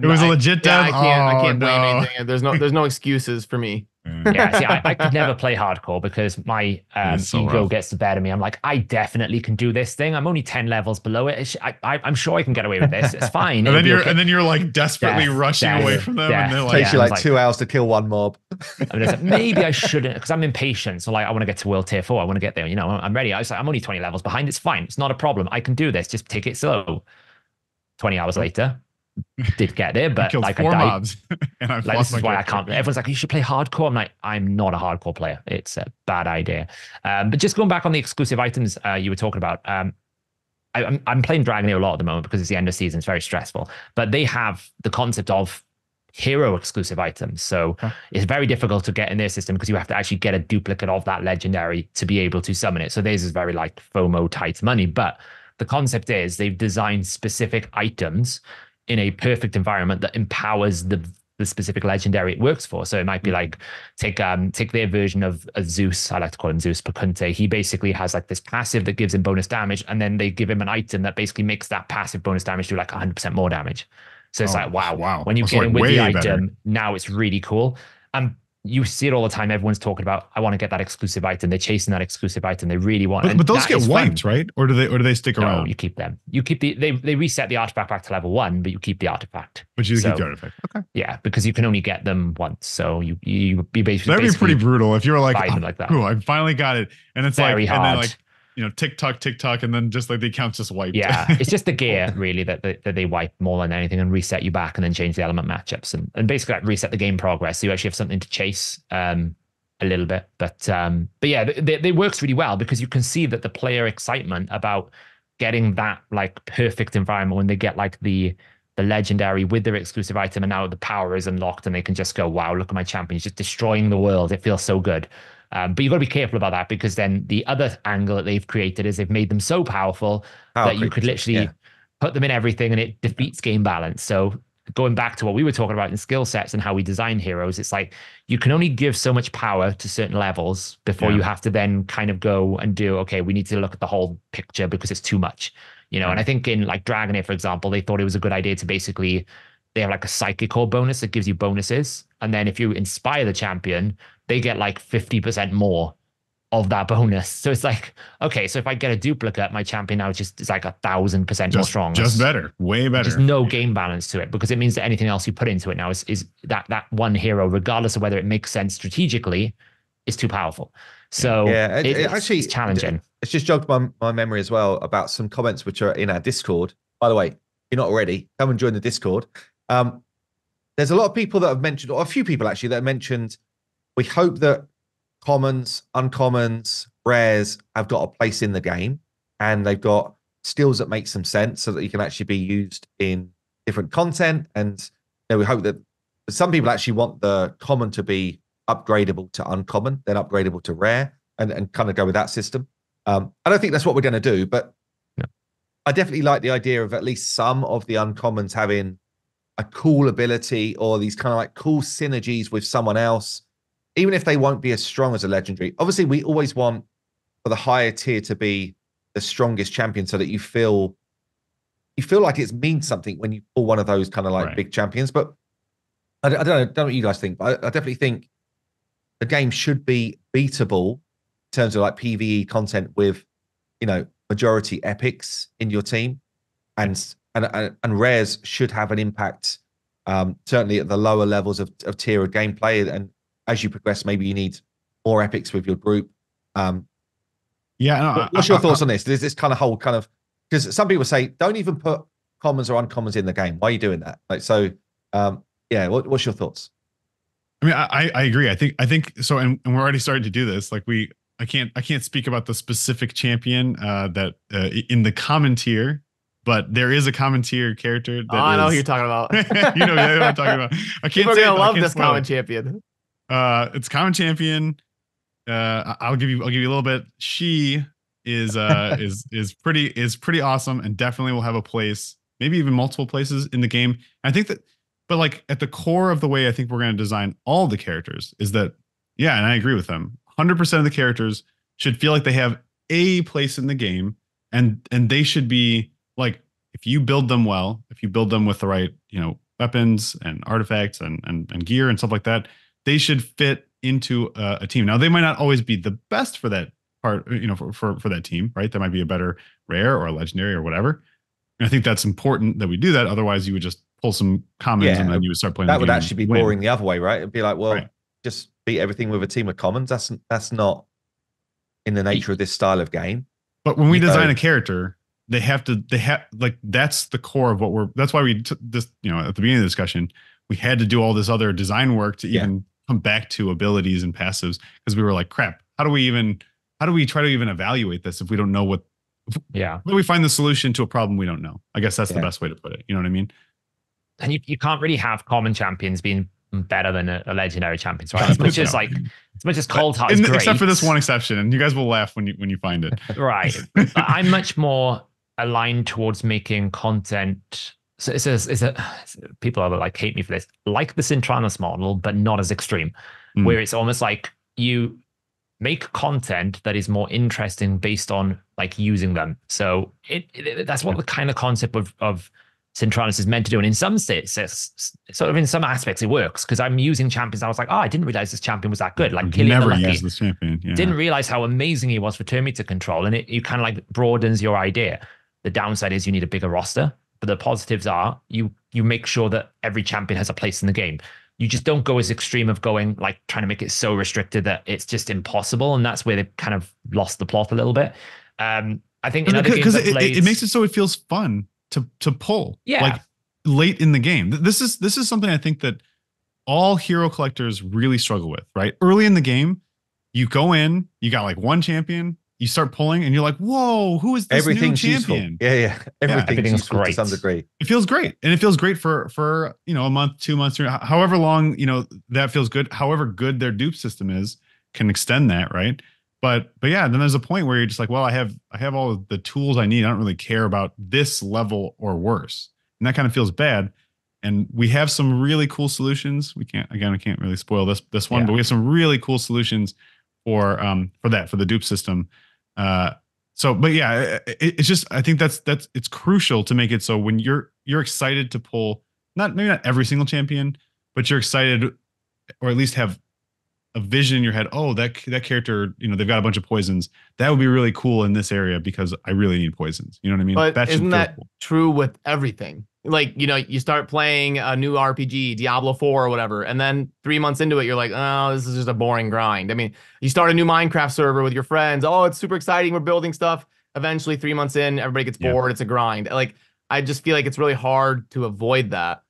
was a legit death. Yeah, I can't blame anything. There's no excuses for me. Yeah, see, I could never play hardcore because my ego gets the better of me. I'm like, I definitely can do this thing. I'm only 10 levels below it. I'm sure I can get away with this. It's fine. and then you're like desperately rushing away from them. And it takes you like 2 hours to kill one mob. I mean, like, maybe I shouldn't because I'm impatient. So like, I want to get to World Tier 4. I want to get there. You know, I'm ready. I was like, I'm only 20 levels behind. It's fine. It's not a problem. I can do this. Just take it slow. 20 hours later, did get there, but like I died. And I've like, this is why I can't. Everyone's like, you should play hardcore. I'm like, I'm not a hardcore player. It's a bad idea. But just going back on the exclusive items you were talking about, I'm playing Dragonheir a lot at the moment because it's the end of season. It's very stressful. But they have the concept of hero exclusive items. So it's very difficult to get in their system because you have to actually get a duplicate of that legendary to be able to summon it. So theirs is very like FOMO tight money, but the concept is they've designed specific items in a perfect environment that empowers the specific legendary it works for. So it might be like, take their version of Zeus. I like to call him Zeus Pacunte. He basically has like this passive that gives him bonus damage. And then they give him an item that basically makes that passive bonus damage do like 100% more damage. So it's like, wow. When you get in with the item, now it's really cool. You see it all the time. Everyone's talking about, I want to get that exclusive item. They're chasing that exclusive item. They really want it. But those get wiped, right? Or do they stick around? No, you keep them. You keep they reset the artifact back to level 1, but you keep the artifact. But you keep the artifact. Okay. Yeah, because you can only get them once. So you basically... That'd be pretty brutal if you were like, cool, I finally got it. And it's very hard. And then like, you know, tick tock, and then just like the account's just wiped. Yeah, it's just the gear really that they wipe more than anything and reset you back and then change the element matchups and basically like reset the game progress. So you actually have something to chase a little bit. But yeah, they works really well because you can see that the player excitement about getting that like perfect environment when they get like the legendary with their exclusive item, and now the power is unlocked and they can just go, wow, look at my champion. He's just destroying the world. It feels so good. But you've got to be careful about that because then the other angle that they've created is they've made them so powerful that you could literally put them in everything and it defeats game balance. So going back to what we were talking about in skill sets and how we design heroes, it's like you can only give so much power to certain levels before you have to then kind of go and do, okay, we need to look at the whole picture because it's too much. you know. And I think in like Dragonheir, for example, they thought it was a good idea to basically, they have like a psychic core bonus that gives you bonuses. And then if you inspire the champion, they get like 50% more of that bonus. So it's like, okay, so if I get a duplicate, my champion now just is like 1,000% more strong. Just better, way better. There's no game balance to it, because it means that anything else you put into it now is that one hero, regardless of whether it makes sense strategically, is too powerful. So yeah, it's challenging. It's just jogged my memory as well about some comments which are in our Discord. By the way, if you're not already, come and join the Discord. There's a lot of people that have mentioned, or a few people actually that have mentioned, we hope that commons, uncommons, rares have got a place in the game, and they've got skills that make some sense so that you can actually be used in different content. And you know, we hope that some people actually want the common to be upgradable to uncommon, then upgradable to rare, and kind of go with that system. I don't think that's what we're going to do, but no. I definitely like the idea of at least some of the uncommons having a cool ability or these kind of like cool synergies with someone else, even if they won't be as strong as a legendary. Obviously, we always want for the higher tier to be the strongest champion so that you feel like it means something when you pull one of those kind of like big champions. But I don't know what you guys think, but I definitely think the game should be beatable in terms of like PvE content with, you know, majority epics in your team, and rares should have an impact, certainly at the lower levels of tier of gameplay. And as you progress, maybe you need more epics with your group. What's your thoughts on this? There's this kind of whole kind of, because some people say, don't even put commons or uncommons in the game. Why are you doing that? Like, so what's your thoughts? I mean, I agree. I think so. And we're already starting to do this. Like I can't speak about the specific champion that in the common tier, but there is a common tier character. I know who you're talking about. You know what I'm talking about. I can't say, I love this common champion. It's common champion. I'll give you a little bit. She is pretty awesome, and definitely will have a place, maybe even multiple places in the game. And I think that, but like at the core of the way I think we're going to design all the characters is that, yeah, and I agree with them. 100% of the characters should feel like they have a place in the game, and they should be like, if you build them well, if you build them with the right, you know, weapons and artifacts and gear and stuff like that, they should fit into a team. Now, they might not always be the best for that part, you know, for that team, right? That might be a better rare or a legendary or whatever. And I think that's important that we do that. Otherwise, you would just pull some commons and then you would start playing. That would actually be boring the other way, right? It'd be like, well, just beat everything with a team of commons. That's not in the nature of this style of game. But when we design a character, they have that's the core of what that's why we this, you know, at the beginning of the discussion, we had to do all this other design work to even come back to abilities and passives, because we were like, crap, how do we try to even evaluate this if we don't know what, how do we find the solution to a problem we don't know? I guess that's the best way to put it. You know what I mean? And you can't really have common champions being better than a legendary champion, right? As much as Cold Heart is great. Except for this one exception, and you guys will laugh when you find it. Right. But I'm much more aligned towards making content. So people are like, hate me for this, like the Sintranos model, but not as extreme, where it's almost like you make content that is more interesting based on like using them. So that's what the kind of concept of Sintranos is meant to do. And in some states, sort of in some aspects, it works, because I'm using champions. I was like, oh, I didn't realize this champion was that good. Like Killian the Lucky. This champion, didn't realize how amazing he was for turn meter control. And you kind of like broadens your idea. The downside is you need a bigger roster. But the positives are you make sure that every champion has a place in the game. You just don't go as extreme of going like trying to make it so restricted that it's just impossible. And that's where they've kind of lost the plot a little bit. I think in other games, it makes it so it feels fun to pull like late in the game. This is something I think that all hero collectors really struggle with, right? Early in the game, you go in, you got like one champion, you start pulling, and you're like, whoa, who is this Everything's new champion? Useful. Yeah. Everything's great to some degree. It feels great. And it feels great for you know, a month, 2 months, however long, you know, that feels good. However good their dupe system is can extend that, right? But yeah, then there's a point where you're just like, well, I have all of the tools I need. I don't really care about this level or worse. And that kind of feels bad. And we have some really cool solutions. I can't really spoil this one, but we have some really cool solutions for that, for the dupe system. So, but yeah, it's just, I think that's, it's crucial to make it so when you're excited to pull, maybe not every single champion, but you're excited, or at least have a vision in your head. Oh, that character, you know, they've got a bunch of poisons. That would be really cool in this area because I really need poisons. You know what I mean? But isn't that true with everything? Like, you know, you start playing a new RPG, Diablo 4 or whatever, and then 3 months into it, you're like, oh, this is just a boring grind. I mean, you start a new Minecraft server with your friends. Oh, it's super exciting. We're building stuff. Eventually, 3 months in, everybody gets bored. Yeah. It's a grind. Like, I just feel like it's really hard to avoid that.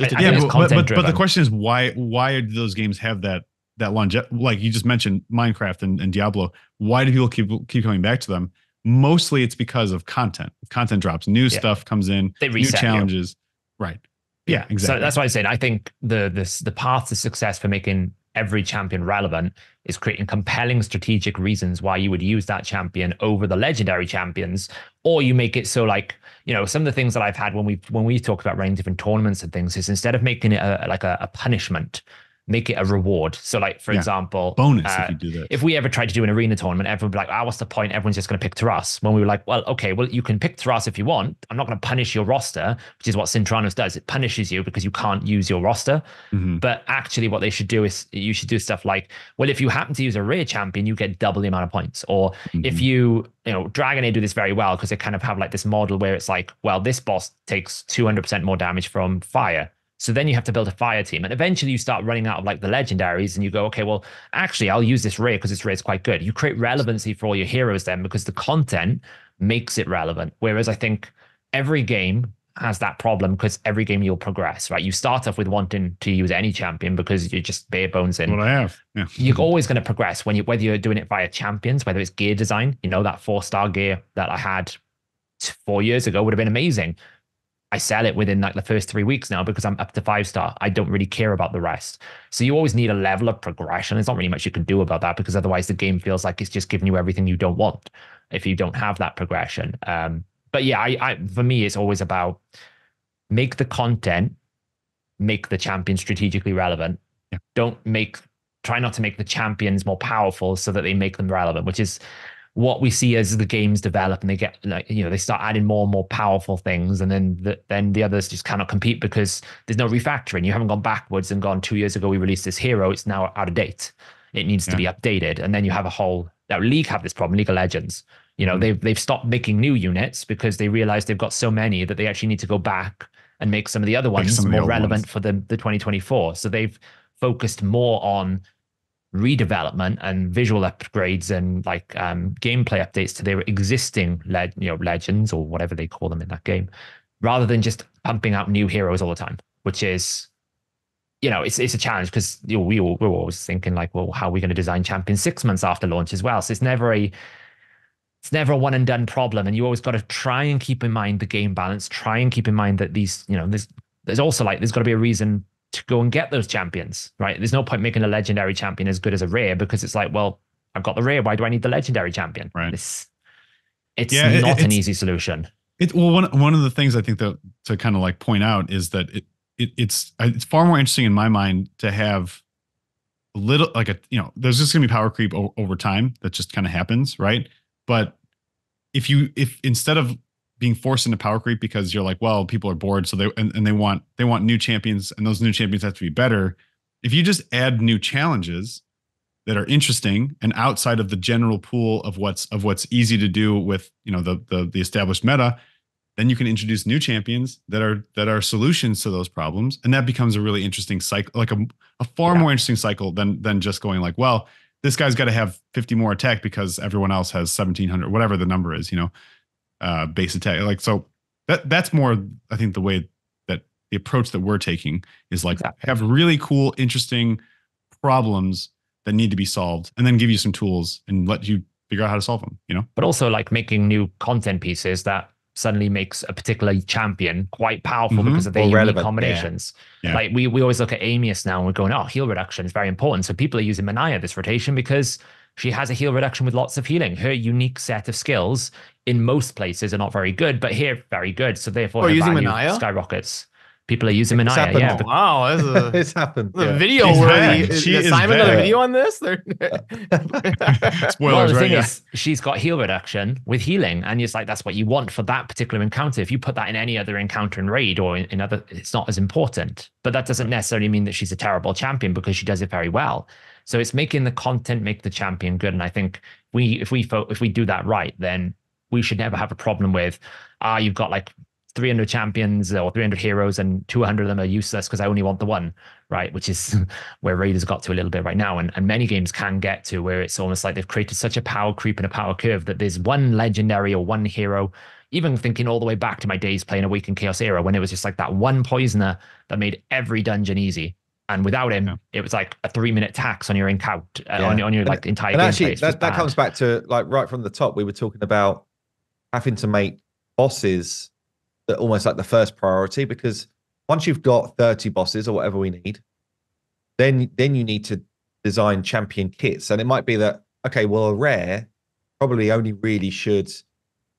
Yeah, but the question is, why do those games have that longevity? Like you just mentioned Minecraft and Diablo. Why do people keep coming back to them? Mostly it's because of content. Content drops, new stuff comes in, new challenges. You. Right. Yeah, exactly. So that's why I said I think the path to success for making every champion relevant is creating compelling strategic reasons why you would use that champion over the legendary champions, or you make it so, like, you know, some of the things that I've had when we talked about running different tournaments and things is instead of making it a punishment, make it a reward. So, like, for example, bonus if you do that. If we ever tried to do an arena tournament, everyone would be like, "Ah, what's the point? Everyone's just going to pick Taras." When we were like, "Well, okay, well, you can pick Taras if you want. I'm not going to punish your roster," which is what Sintranos does. It punishes you because you can't use your roster. Mm-hmm. But actually, what they should do is you should do stuff like, "Well, if you happen to use a rare champion, you get double the amount of points," or if you know, Dragonheir do this very well because they kind of have like this model where it's like, "Well, this boss takes 200% more damage from fire." So then you have to build a fire team. And eventually you start running out of like the legendaries and you go, okay, well, actually I'll use this rare because this rare is quite good. You create relevancy for all your heroes then because the content makes it relevant. Whereas I think every game has that problem because every game you'll progress, right? You start off with wanting to use any champion because you're just bare bones in. Well, I have. Yeah. You're always going to progress whether you're doing it via champions, whether it's gear design, you know, that 4-star gear that I had 4 years ago would have been amazing. I sell it within like the first 3 weeks now because I'm up to 5-star. I don't really care about the rest. So you always need a level of progression. There's not really much you can do about that because otherwise the game feels like it's just giving you everything you don't want if you don't have that progression. But yeah, for me, it's always about make the content, make the champion strategically relevant. Yeah. Try not to make the champions more powerful so that they make them relevant, which is what we see as the games develop and they get, like, you know, they start adding more and more powerful things, and then the others just cannot compete because there's no refactoring. You haven't gone backwards and gone, 2 years ago we released this hero, it's now out of date, it needs to be updated. And then you have a whole League have this problem. League of Legends, you know, they've stopped making new units because they realize they've got so many that they actually need to go back and make some of the other ones more relevant for the 2024. So they've focused more on redevelopment and visual upgrades and like gameplay updates to their existing legends or whatever they call them in that game, rather than just pumping out new heroes all the time, which is, you know, it's a challenge because, you know, we're always thinking like, well, how are we going to design champions 6 months after launch as well? So it's never a one and done problem, and you always got to try and keep in mind the game balance, try and keep in mind that these, you know, there's also like there's got to be a reason to go and get those champions, right? There's no point making a legendary champion as good as a rare because it's like, well, I've got the rare, why do I need the legendary champion? Right. It's not an easy solution. Well, one of the things I think that to kind of like point out is that it's far more interesting in my mind to have a little, like, a, you know, there's just gonna be power creep over time that just kind of happens, right? But if instead of being forced into power creep because you're like, well, people are bored, so they want new champions, and those new champions have to be better. If you just add new challenges that are interesting and outside of the general pool of what's easy to do with, you know, the established meta, then you can introduce new champions that are solutions to those problems, and that becomes a really interesting cycle, like a far more interesting cycle than just going like, well, this guy's got to have 50 more attack because everyone else has 1,700, whatever the number is, you know. Base attack, like, so that's more, I think, the way that the approach that we're taking is like have really cool, interesting problems that need to be solved, and then give you some tools and let you figure out how to solve them, you know. But also like making new content pieces that suddenly makes a particular champion quite powerful because of their unique combinations. Yeah. Like we always look at Amius now and we're going, oh, heal reduction is very important. So people are using Manaya this rotation because she has a heal reduction with lots of healing. Her unique set of skills in most places are not very good, but here, very good. So therefore, her value skyrockets. People are using Minaya. Yeah, but wow, it's happened. The video already. Is Simon done a video on this? Spoilers, well, the thing is, she's got heal reduction with healing, and it's like that's what you want for that particular encounter. If you put that in any other encounter in raid or in other, it's not as important. But that doesn't necessarily mean that she's a terrible champion because she does it very well. So it's making the content make the champion good. And I think if we do that right, then we should never have a problem with you've got like 300 champions or 300 heroes and 200 of them are useless because I only want the one, right? Which is where Raid has got to a little bit right now. And many games can get to where it's almost like they've created such a power creep and a power curve that there's one legendary or one hero, even thinking all the way back to my days playing Awakened in Chaos Era when it was just like that one poisoner that made every dungeon easy. And without him, it was like a 3-minute tax on your encounter, on your like entire game. Actually, that comes back to like right from the top, we were talking about having to make bosses that almost like the first priority, because once you've got 30 bosses or whatever we need, then you need to design champion kits. And it might be that, okay, well, a rare probably only really should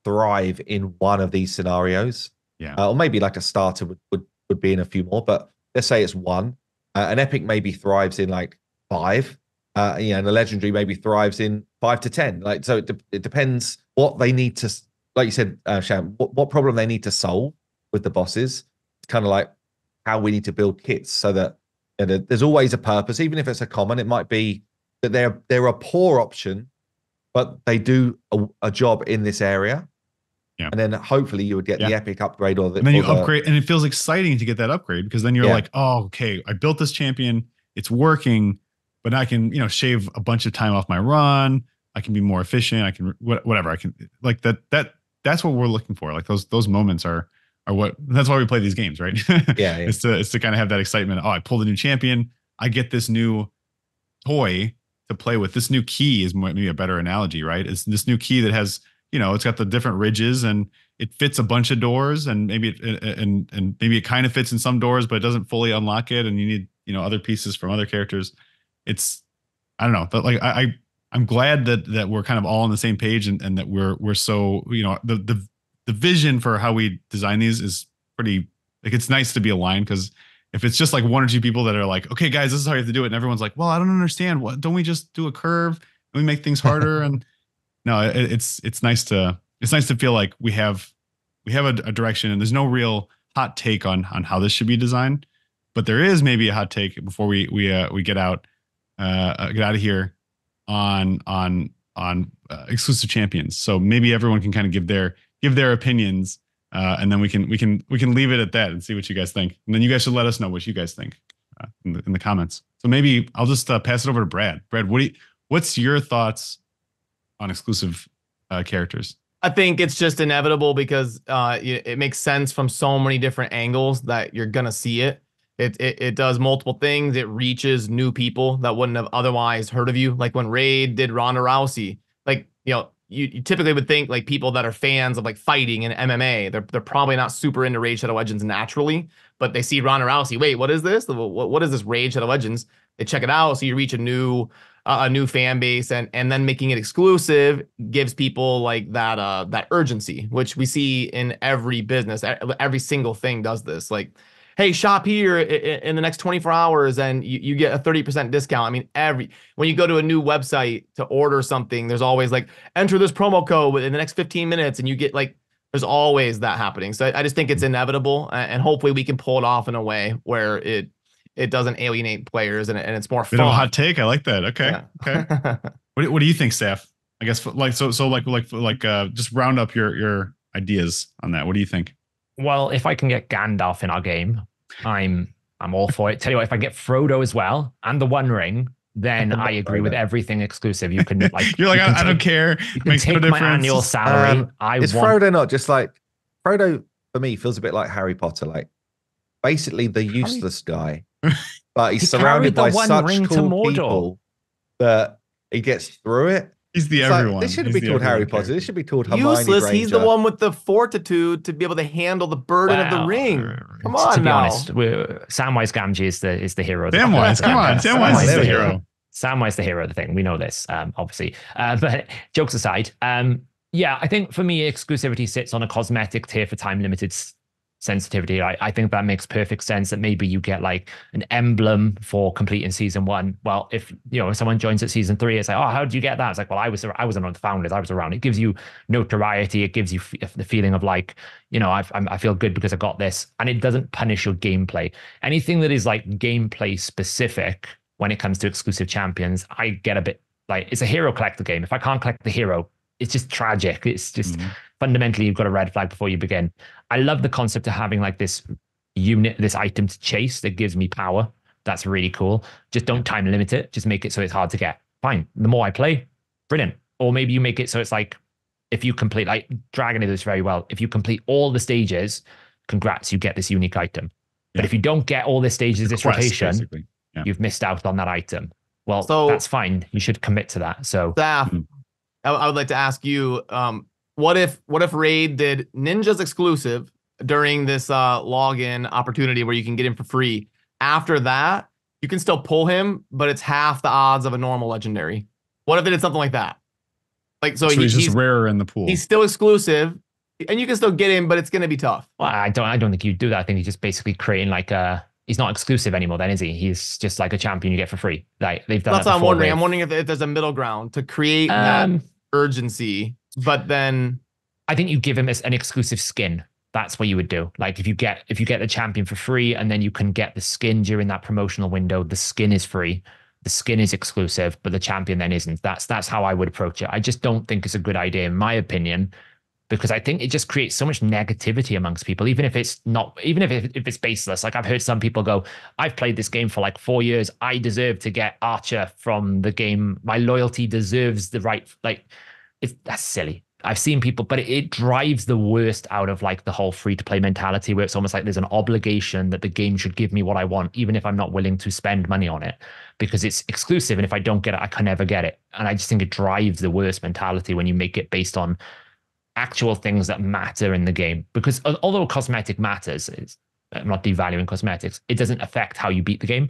thrive in one of these scenarios. Yeah. Or maybe like a starter would be in a few more, but let's say it's one. An epic maybe thrives in like 5, and a legendary maybe thrives in 5 to 10. Like, so it depends what they need to, like you said, Sham, what problem they need to solve with the bosses. It's kind of like how we need to build kits so that there's always a purpose, even if it's a common. It might be that they're a poor option, but they do a job in this area. Yeah. And then hopefully you would get the epic upgrade or the. And then you upgrade, and it feels exciting to get that upgrade because then you're like, oh, okay, I built this champion, it's working, but I can, shave a bunch of time off my run. I can be more efficient. I can whatever I can, like that's what we're looking for. Like those moments are what, that's why we play these games, right? Yeah. It's to kind of have that excitement. Oh, I pulled a new champion. I get this new toy to play with. This new key is maybe a better analogy, right? It's this new key that has. It's got the different ridges and it fits a bunch of doors, and maybe it kind of fits in some doors, but it doesn't fully unlock it. And you need, other pieces from other characters. It's, I don't know, but like, I'm glad that we're kind of all on the same page and that we're so, the vision for how we design these is pretty, like, it's nice to be aligned. Cause if it's just like one or two people that are like, okay, guys, this is how you have to do it. And everyone's like, well, I don't understand. What, don't we just do a curve and we make things harder? And no, it's nice to feel like we have a direction, and there's no real hot take on how this should be designed, but there is maybe a hot take before we get out of here on exclusive champions. So maybe everyone can kind of give their opinions, and then we can leave it at that and see what you guys think. And then you guys should let us know what you guys think in the comments. So maybe I'll just pass it over to Brad. Brad, what's your thoughts on exclusive characters? I think it's just inevitable because it makes sense from so many different angles that you're gonna see it. It does multiple things. It reaches new people that wouldn't have otherwise heard of you. Like when Raid did Ronda Rousey, like you typically would think like people that are fans of like fighting and MMA, they're probably not super into Rage Shadow Legends naturally, but they see Ronda Rousey. Wait, what is this? What is this Rage Shadow Legends? They check it out, so you reach a new fan base, and then making it exclusive gives people like that urgency, which we see in every business. Every single thing does this. Like, hey, shop here in the next 24 hours and you get a 30% discount. I mean, when you go to a new website to order something, there's always like, enter this promo code in the next 15 minutes and you get like, there's always that happening. So I just think it's inevitable, and hopefully we can pull it off in a way where it doesn't alienate players, and it's more fun. Bit of a hot take. I like that. Okay. Yeah. Okay. What do you think, Saf? I guess just round up your ideas on that. What do you think? Well, if I can get Gandalf in our game, I'm all for it. Tell you what, if I get Frodo as well and the One Ring, then I agree with everything exclusive. You can like you're like, I don't care. You can take my annual salary. Frodo not just like Frodo for me feels a bit like Harry Potter, like basically the useless guy. But he's surrounded by such cool people that he gets through it. He's the everyone. Like, this shouldn't be called Harry Potter. This should be called Hermione Granger. He's the one with the fortitude to be able to handle the burden of the ring. Come on, to be honest, Samwise Gamgee is the hero. Samwise, come on, Samwise is the hero. Samwise the hero of the thing. We know this, obviously. But jokes aside, yeah, I think for me, exclusivity sits on a cosmetic tier for time limited sensitivity. I think that makes perfect sense, that maybe you get like an emblem for completing season one. Well, if you know, if someone joins at season three, it's like, oh, how did you get that? It's like, well, I wasn't on the founders, I was around. It gives you notoriety. It gives you the feeling of like, you know, I feel good because I got this, and it doesn't punish your gameplay. Anything that is like gameplay specific when it comes to exclusive champions, I get a bit like, it's a hero collector game. If I can't collect the hero, it's just tragic. It's just fundamentally, you've got a red flag before you begin. I love the concept of having like this unit, this item to chase that gives me power. That's really cool. Just don't time limit it. Just make it so it's hard to get. Fine. The more I play, brilliant. Or maybe you make it so it's like, if you complete, like Dragonheir does very well, if you complete all the stages, congrats, you get this unique item. But if you don't get all the stages this rotation, you've missed out on that item. Well, so, that's fine. You should commit to that. So Saf, I would like to ask you, what if Raid did Ninja's exclusive during this login opportunity where you can get him for free? After that, you can still pull him, but it's half the odds of a normal legendary. What if it did something like that? Like, so he's just rarer in the pool. He's still exclusive, and you can still get him, but it's going to be tough. Well, I don't think you'd do that. I think he's just basically creating like a. He's not exclusive anymore, then, is he? He's just like a champion you get for free. Like they've done. That's that what I'm wondering. I'm wondering if there's a middle ground to create that urgency, but then I think you give him an exclusive skin. That's what you would do. Like if you get the champion for free, and then you can get the skin during that promotional window. The skin is free. The skin is exclusive, but the champion then isn't. That's how I would approach it. I just don't think it's a good idea, in my opinion, because I think it just creates so much negativity amongst people, even if it's baseless. Like I've heard some people go, I've played this game for like 4 years. I deserve to get Archer from the game. My loyalty deserves the right. Like that's silly. I've seen people, but it drives the worst out of like the whole free to play mentality, where it's almost like there's an obligation that the game should give me what I want, even if I'm not willing to spend money on it, because it's exclusive. And if I don't get it, I can never get it. And I just think it drives the worst mentality when you make it based on actual things that matter in the game. Because although cosmetic matters, I'm not devaluing cosmetics, it doesn't affect how you beat the game.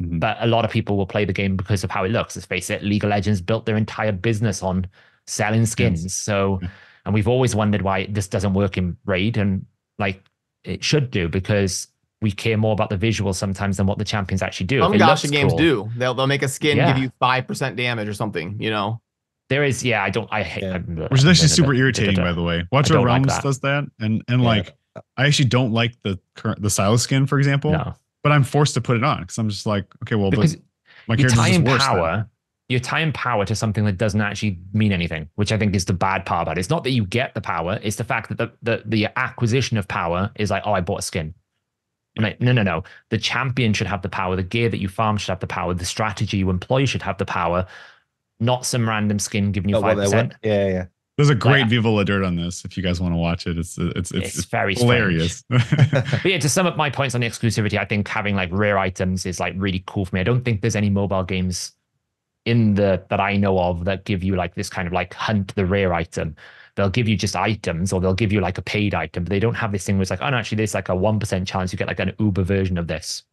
But a lot of people will play the game because of how it looks. Let's face it, League of Legends built their entire business on selling skins. So, and we've always wondered why this doesn't work in Raid, and like it should do, because we care more about the visuals sometimes than what the champions actually do. Some gacha games do. They'll make a skin give you 5% damage or something, you know? There is, yeah, I don't, I hate. Yeah. Which is actually super irritating, by the way. Watcher of Realms does that, and like, I actually don't like the Silas skin, for example. No. But I'm forced to put it on because I'm just like, okay, well, because but my character is worse. You're tying power to something that doesn't actually mean anything, which I think is the bad part about it. It's not that you get the power; it's the fact that the acquisition of power is like, oh, I bought a skin. Like, no. The champion should have the power. The gear that you farm should have the power. The strategy you employ should have the power. Not some random skin giving you 5%. Yeah. There's a great Viva La Dirt on this if you guys want to watch it. It's very hilarious. But yeah, to sum up my points on the exclusivity, I think having like rare items is like really cool for me. I don't think there's any mobile games that I know of that give you like this kind of like hunt the rare item. They'll give you just items, or they'll give you like a paid item, but they don't have this thing where it's like, oh no, actually there's like a 1% chance you get like an Uber version of this.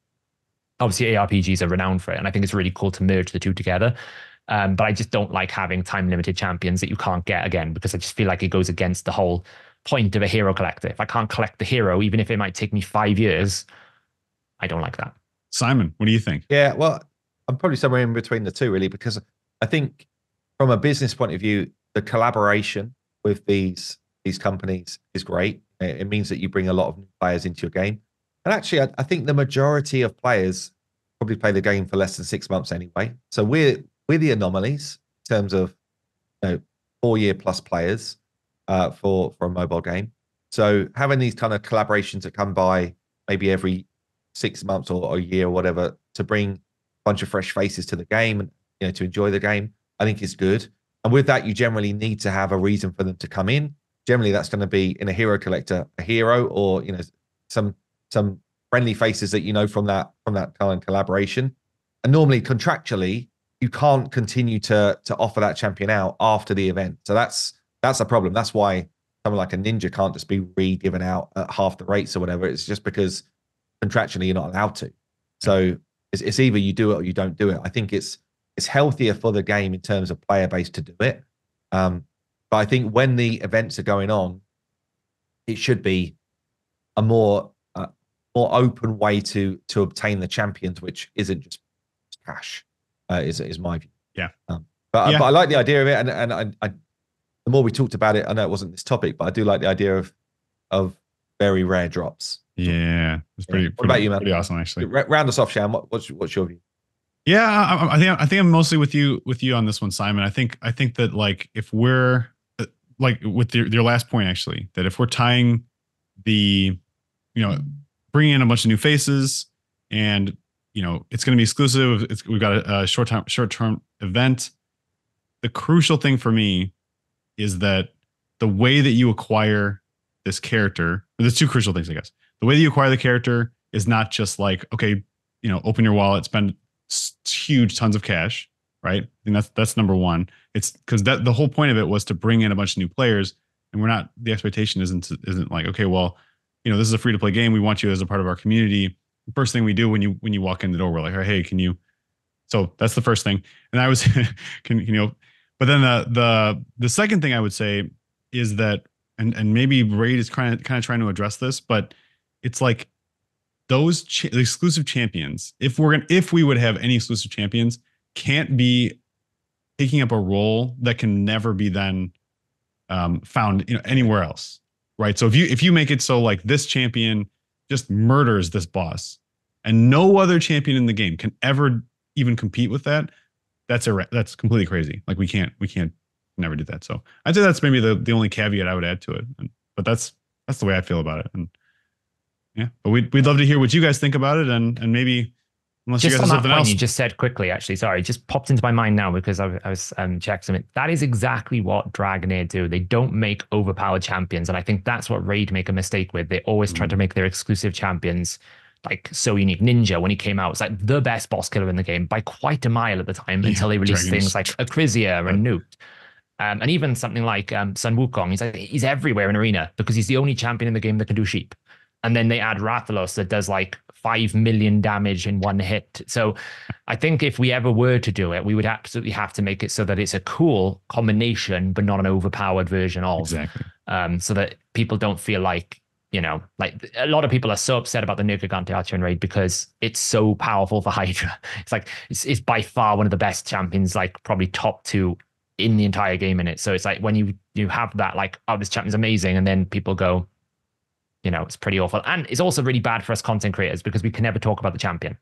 Obviously ARPGs are renowned for it, and I think it's really cool to merge the two together. But I just don't like having time-limited champions that you can't get again, because I just feel like it goes against the whole point of a hero collector. If I can't collect the hero, even if it might take me 5 years, I don't like that. Simon, what do you think? Yeah, well, I'm probably somewhere in between the two, really, because I think from a business point of view, the collaboration with these companies is great. It means that you bring a lot of new players into your game. And actually, I think the majority of players probably play the game for less than 6 months anyway. So we're the anomalies in terms of 4 year plus players for a mobile game. So having these kind of collaborations that come by maybe every 6 months or a year or whatever, to bring a bunch of fresh faces to the game and to enjoy the game, I think is good. And with that, you generally need to have a reason for them to come in. Generally, that's going to be in a hero collector, a hero, or some friendly faces that from that kind of collaboration. And normally contractually, you can't continue to offer that champion out after the event. So that's a problem. That's why someone like a Ninja can't just be re-given out at half the rates or whatever. It's just because contractually you're not allowed to. So it's either you do it or you don't do it. I think it's healthier for the game in terms of player base to do it. But I think when the events are going on, it should be a more open way to obtain the champions, which isn't just cash, is my view. Yeah. But I like the idea of it, and the more we talked about it, I know it wasn't this topic, but I do like the idea of very rare drops. Yeah, it's pretty. Yeah. What about you, man? Pretty awesome, actually. Round us off, Sham. What's your view? Yeah, I think I'm mostly with you on this one, Simon. I think that, like, if we're like with your last point, actually, that if we're tying the, bringing in a bunch of new faces, and it's going to be exclusive. We've got a short term event. The crucial thing for me is that the way that you acquire this character, there's two crucial things, I guess. The way that you acquire the character is not just like, okay, open your wallet, spend huge tons of cash, right? I think that's number one. It's because that the whole point of it was to bring in a bunch of new players, and we're not, the expectation isn't like, okay, well, this is a free to play game. We want you as a part of our community. The first thing we do when you walk in the door, we're like, hey, can you? So that's the first thing. And I was, but then the second thing I would say is that, and maybe Raid is kind of trying to address this, but it's like those exclusive champions, if we would have any exclusive champions, can't be taking up a role that can never be then found anywhere else, right? So if you make it so like this champion just murders this boss, and no other champion in the game can ever even compete with that, that's completely crazy. Like we can't never do that. So I'd say that's maybe the only caveat I would add to it. But that's the way I feel about it. And yeah, but we'd love to hear what you guys think about it, and maybe unless just you guys on have something else. You just said quickly, actually, sorry, just popped into my mind now because I was checking something. That is exactly what Dragonheir do. They don't make overpowered champions, and I think that's what Raid make a mistake with. They always try to make their exclusive champions like so unique. Ninja, when he came out, was like the best boss killer in the game by quite a mile at the time, until they released things like Acrisia and Nuke. And even something like Sun Wukong, he's everywhere in Arena because he's the only champion in the game that can do sheep. And then they add Rathalos that does like 5 million damage in one hit. So I think if we ever were to do it, we would absolutely have to make it so that it's a cool combination, but not an overpowered version of. Exactly. So that people don't feel like, like a lot of people are so upset about the Ner'Gigante Archer in Raid because it's so powerful for Hydra. It's like, it's by far one of the best champions, like probably top two in the entire game in it. So it's like when you have that, like, oh, this champion's amazing, and then people go, it's pretty awful. And it's also really bad for us content creators because we can never talk about the champion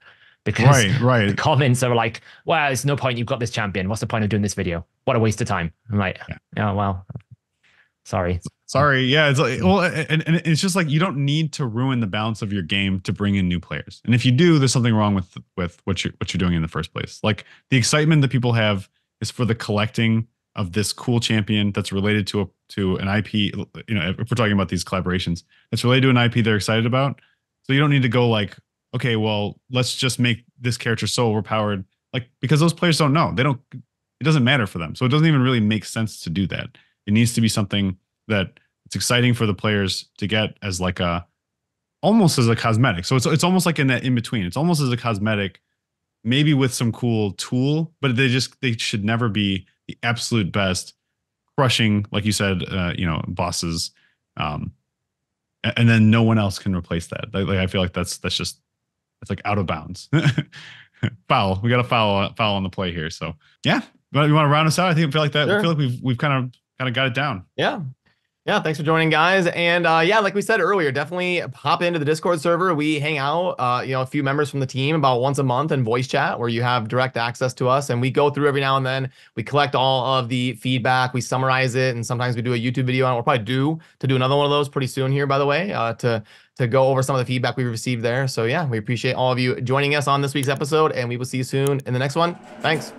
because right. The comments are like, well, there's no point. You've got this champion. What's the point of doing this video? What a waste of time. I'm like, yeah. Oh, well, sorry. Yeah. It's like, well, and it's just like, you don't need to ruin the balance of your game to bring in new players. And if you do, there's something wrong with what you're doing in the first place. Like the excitement that people have is for the collecting of this cool champion that's related to an IP, if we're talking about these collaborations, that's related to an IP they're excited about. So you don't need to go like, okay, well, let's just make this character so overpowered, like, because those players don't know. It doesn't matter for them. So it doesn't even really make sense to do that. It needs to be something that it's exciting for the players to get as like almost as a cosmetic. So it's almost like in that in between. It's almost as a cosmetic, maybe with some cool tool, but they should never be the absolute best, crushing, like you said, bosses, and then no one else can replace that. Like I feel like that's like out of bounds. Foul. We got a foul on the play here. So yeah, you want to round us out? I think I feel like that. Sure. I feel like we've kind of got it down. Yeah. Yeah, thanks for joining, guys. And like we said earlier, definitely pop into the Discord server. We hang out, a few members from the team about once a month in voice chat where you have direct access to us. And we go through every now and then. We collect all of the feedback. We summarize it. And sometimes we do a YouTube video on it. We'll probably do another one of those pretty soon here, by the way, to go over some of the feedback we received there. So, yeah, we appreciate all of you joining us on this week's episode. And we will see you soon in the next one. Thanks.